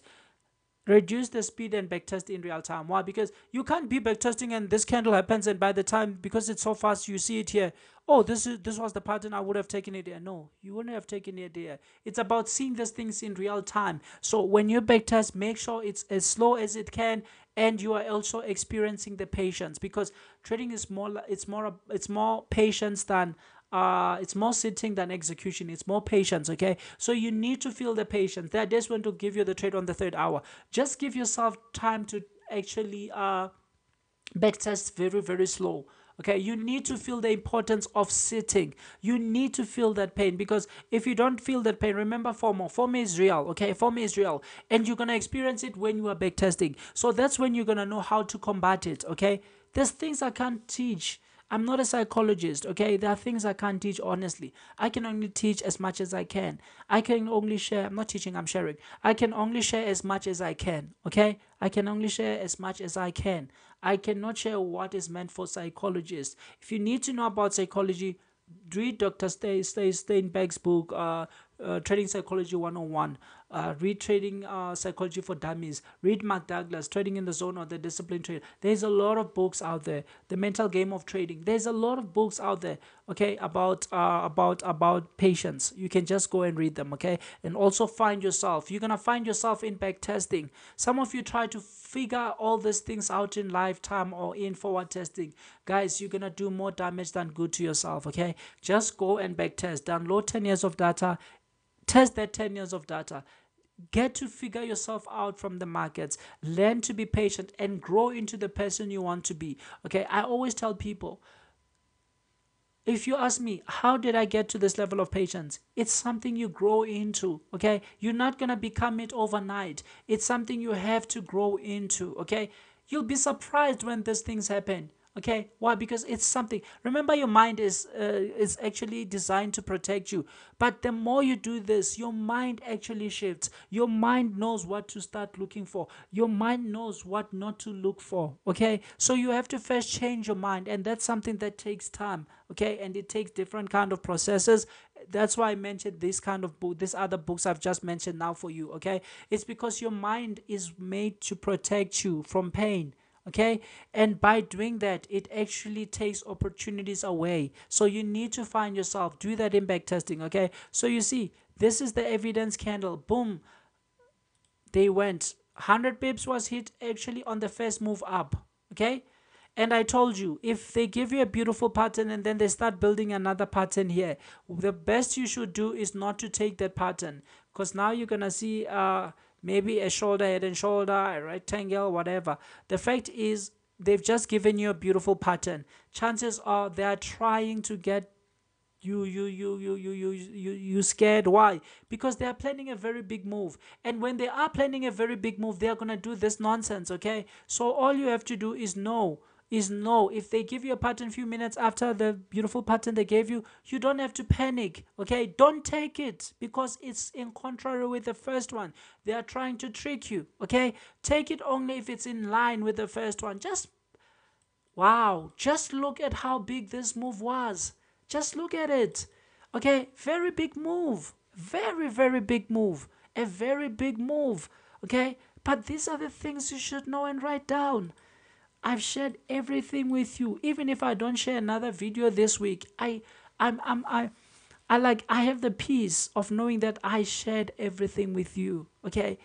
Reduce the speed and backtest in real time. Why? Because you can't be backtesting and this candle happens, and by the time, because it's so fast, you see it here. Oh, this is this was the pattern I would have taken it there. No, you wouldn't have taken it there. It's about seeing these things in real time. So when you backtest, make sure it's as slow as it can, and you are also experiencing the patience, because trading is more it's more it's more patience than Uh, it's more sitting than execution. It's more patience, okay? So you need to feel the patience. They're just going to give you the trade on the third hour. Just give yourself time to actually uh, backtest very, very slow, okay? You need to feel the importance of sitting. You need to feel that pain, because if you don't feel that pain, remember FOMO. FOMO is real, okay? FOMO is real. And you're going to experience it when you are backtesting. So that's when you're going to know how to combat it, okay? There's things I can't teach. I'm not a psychologist, okay? There are things I can't teach, honestly. I can only teach as much as I can. I can only share. I'm not teaching, I'm sharing. I can only share as much as I can, okay? I can only share as much as I can. I cannot share what is meant for psychologists. If you need to know about psychology, read Doctor Stay, Stay, Steinbeck's book, uh, uh, Trading Psychology one oh one. Uh, read Trading uh, Psychology for Dummies. Read Mark Douglas, Trading in the Zone or The Disciplined Trade. There's a lot of books out there. The Mental Game of Trading. There's a lot of books out there, okay, about uh, about about patience. You can just go and read them, okay? And also find yourself. You're going to find yourself in backtesting. Some of you try to figure all these things out in lifetime or in forward testing. Guys, you're going to do more damage than good to yourself, okay? Just go and backtest. Download ten years of data. Test that ten years of data. Get to figure yourself out from the markets. Learn to be patient and grow into the person you want to be. Okay, I always tell people, if you ask me, how did I get to this level of patience? It's something you grow into, okay? You're not going to become it overnight. It's something you have to grow into, okay? You'll be surprised when these things happen. Okay, why? Because it's something. Remember, your mind is uh, is actually designed to protect you. But the more you do this, your mind actually shifts. Your mind knows what to start looking for. Your mind knows what not to look for. Okay, so you have to first change your mind, and that's something that takes time. Okay, and it takes different kind of processes. That's why I mentioned this kind of book, these other books I've just mentioned now for you. Okay, it's because your mind is made to protect you from pain. Okay, and by doing that, it actually takes opportunities away. So you need to find yourself. Do that impact testing. Okay, so you see, this is the evidence candle. Boom, they went. one hundred pips was hit actually on the first move up. Okay, and I told you, if they give you a beautiful pattern and then they start building another pattern here, the best you should do is not to take that pattern, because now you're gonna see uh maybe a shoulder, head and shoulder, a rectangle, whatever. The fact is, they've just given you a beautiful pattern. Chances are they are trying to get you, you, you, you, you, you, you, you scared. Why? Because they are planning a very big move. And when they are planning a very big move, they are going to do this nonsense, okay? So all you have to do is know. Is no. If they give you a pattern a few minutes after the beautiful pattern they gave you, you don't have to panic, okay? Don't take it, because it's in contrary with the first one. They are trying to trick you, okay? Take it only if it's in line with the first one. Just, wow, just look at how big this move was. Just look at it, okay? Very big move, very, very big move, a very big move, okay? But these are the things you should know and write down. I've shared everything with you. Even if I don't share another video this week, I, I'm, I'm, I, I like, I have the peace of knowing that I shared everything with you. Okay,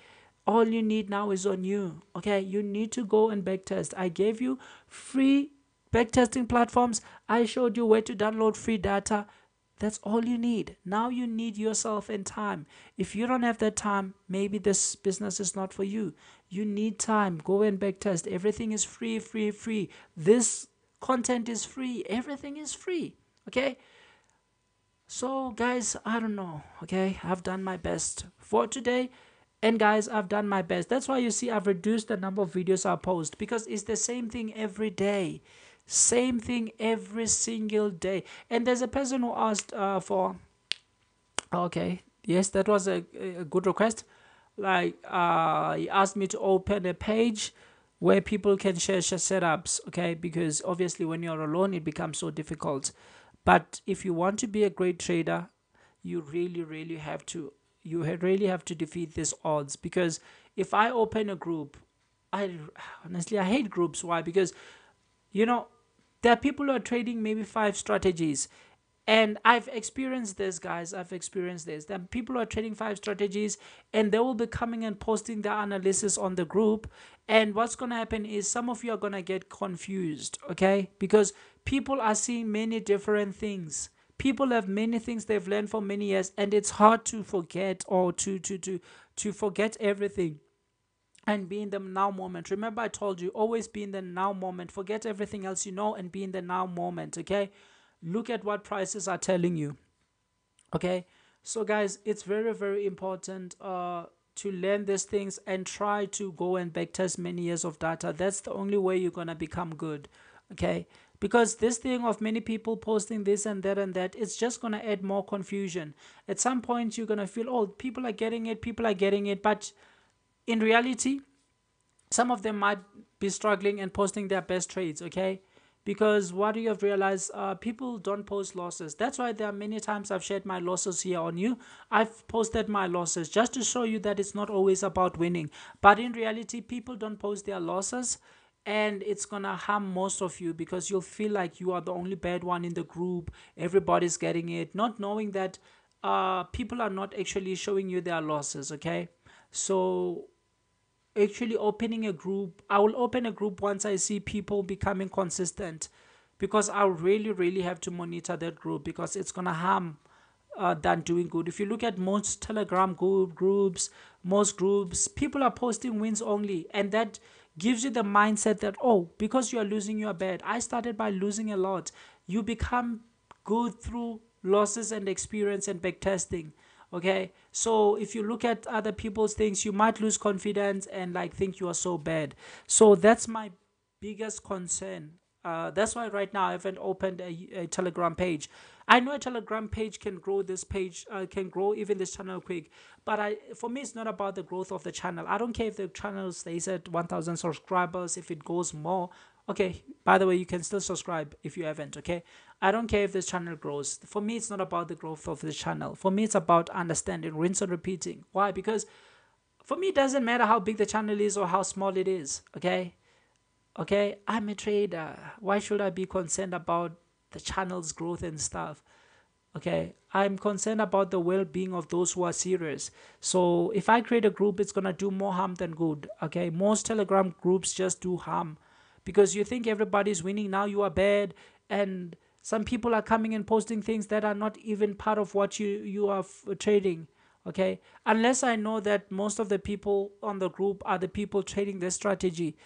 all you need now is on you. Okay, you need to go and backtest. I gave you free backtesting platforms. I showed you where to download free data. That's all you need. Now you need yourself and time. If you don't have that time, maybe this business is not for you. You need time. Go and backtest. Everything is free, free, free. This content is free. Everything is free. Okay? So, guys, I don't know. Okay? I've done my best for today. And, guys, I've done my best. That's why you see I've reduced the number of videos I post, because it's the same thing every day. Same thing every single day. And there's a person who asked uh, for, okay, yes, that was a, a good request. Like, uh, he asked me to open a page where people can share, share setups, okay? Because obviously when you're alone, it becomes so difficult. But if you want to be a great trader, you really, really have to, you really have to defeat these odds. Because if I open a group, I honestly, I hate groups. Why? Because, you know, there are people who are trading maybe five strategies. And I've experienced this, guys. I've experienced this. That people are trading five strategies, and they will be coming and posting their analysis on the group. And what's going to happen is some of you are going to get confused, okay? Because people are seeing many different things. People have many things they've learned for many years, and it's hard to forget or to, to, to, to forget everything and be in the now moment. Remember, I told you, always be in the now moment. Forget everything else you know and be in the now moment, okay? Look at what prices are telling you, okay? So, guys, it's very, very important uh, to learn these things and try to go and backtest many years of data. That's the only way you're going to become good, okay? Because this thing of many people posting this and that and that, it's just going to add more confusion. At some point, you're going to feel, oh, people are getting it, people are getting it. But in reality, some of them might be struggling and posting their best trades, okay? Because what you have realized, uh, people don't post losses. That's why there are many times I've shared my losses here on you. I've posted my losses just to show you that it's not always about winning. But in reality, people don't post their losses. And it's going to harm most of you because you'll feel like you are the only bad one in the group. Everybody's getting it. Not knowing that uh, people are not actually showing you their losses, okay? So actually opening a group, I will open a group once I see people becoming consistent, because I really really have to monitor that group, because it's gonna harm uh, than doing good. If you look at most Telegram group groups most groups people are posting wins only, and that gives you the mindset that, oh, because you are losing, you are bad. I started by losing a lot. You become good through losses and experience and backtesting. Okay, so if you look at other people's things, you might lose confidence and like think you are so bad. So that's my biggest concern. Uh, that's why right now I haven't opened a, a Telegram page. I know a Telegram page can grow this page, uh, can grow even this channel quick. But I, for me, it's not about the growth of the channel. I don't care if the channel stays at one thousand subscribers, if it goes more. Okay, by the way, you can still subscribe if you haven't, okay? I don't care if this channel grows. For me, it's not about the growth of the channel. For me, it's about understanding, rinse and repeating. Why? Because for me, it doesn't matter how big the channel is or how small it is, okay? Okay, I'm a trader. Why should I be concerned about the channel's growth and stuff? Okay, I'm concerned about the well-being of those who are serious. So if I create a group, it's going to do more harm than good. Okay, most Telegram groups just do harm, because you think everybody's winning, now you are bad. And some people are coming and posting things that are not even part of what you, you are trading. Okay, unless I know that most of the people on the group are the people trading this strategy.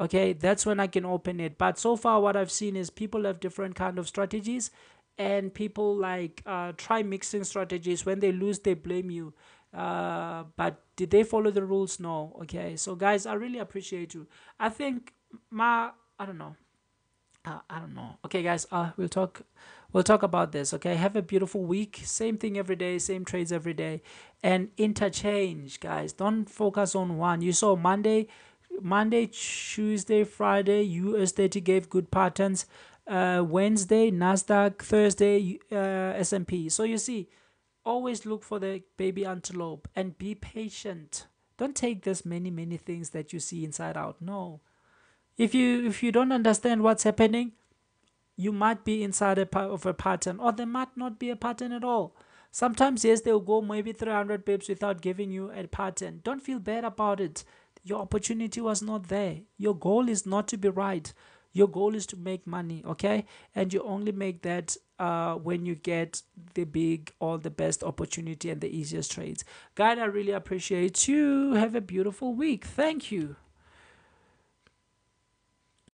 Okay, that's when I can open it. But so far what I've seen is people have different kind of strategies, and people like uh, try mixing strategies. When they lose, they blame you. Uh, but did they follow the rules? No. Okay, so guys, I really appreciate you. I think my, I don't know. Uh, I don't know. Okay, guys, uh, we'll talk. We'll talk about this. Okay, have a beautiful week. Same thing every day. Same trades every day. And interchange, guys. Don't focus on one. You saw Monday. Monday, Tuesday, Friday, U S thirty gave good patterns. Uh, Wednesday, NASDAQ. Thursday, uh, S and P. So you see, always look for the baby antelope and be patient. Don't take this many, many things that you see inside out. No. If you, if you don't understand what's happening, you might be inside a part of a pattern, or there might not be a pattern at all. Sometimes, yes, they'll go maybe three hundred pips without giving you a pattern. Don't feel bad about it. Your opportunity was not there. Your goal is not to be right. Your goal is to make money, okay? And you only make that uh, when you get the big or the best opportunity and the easiest trades. Guys, I really appreciate you. Have a beautiful week. Thank you.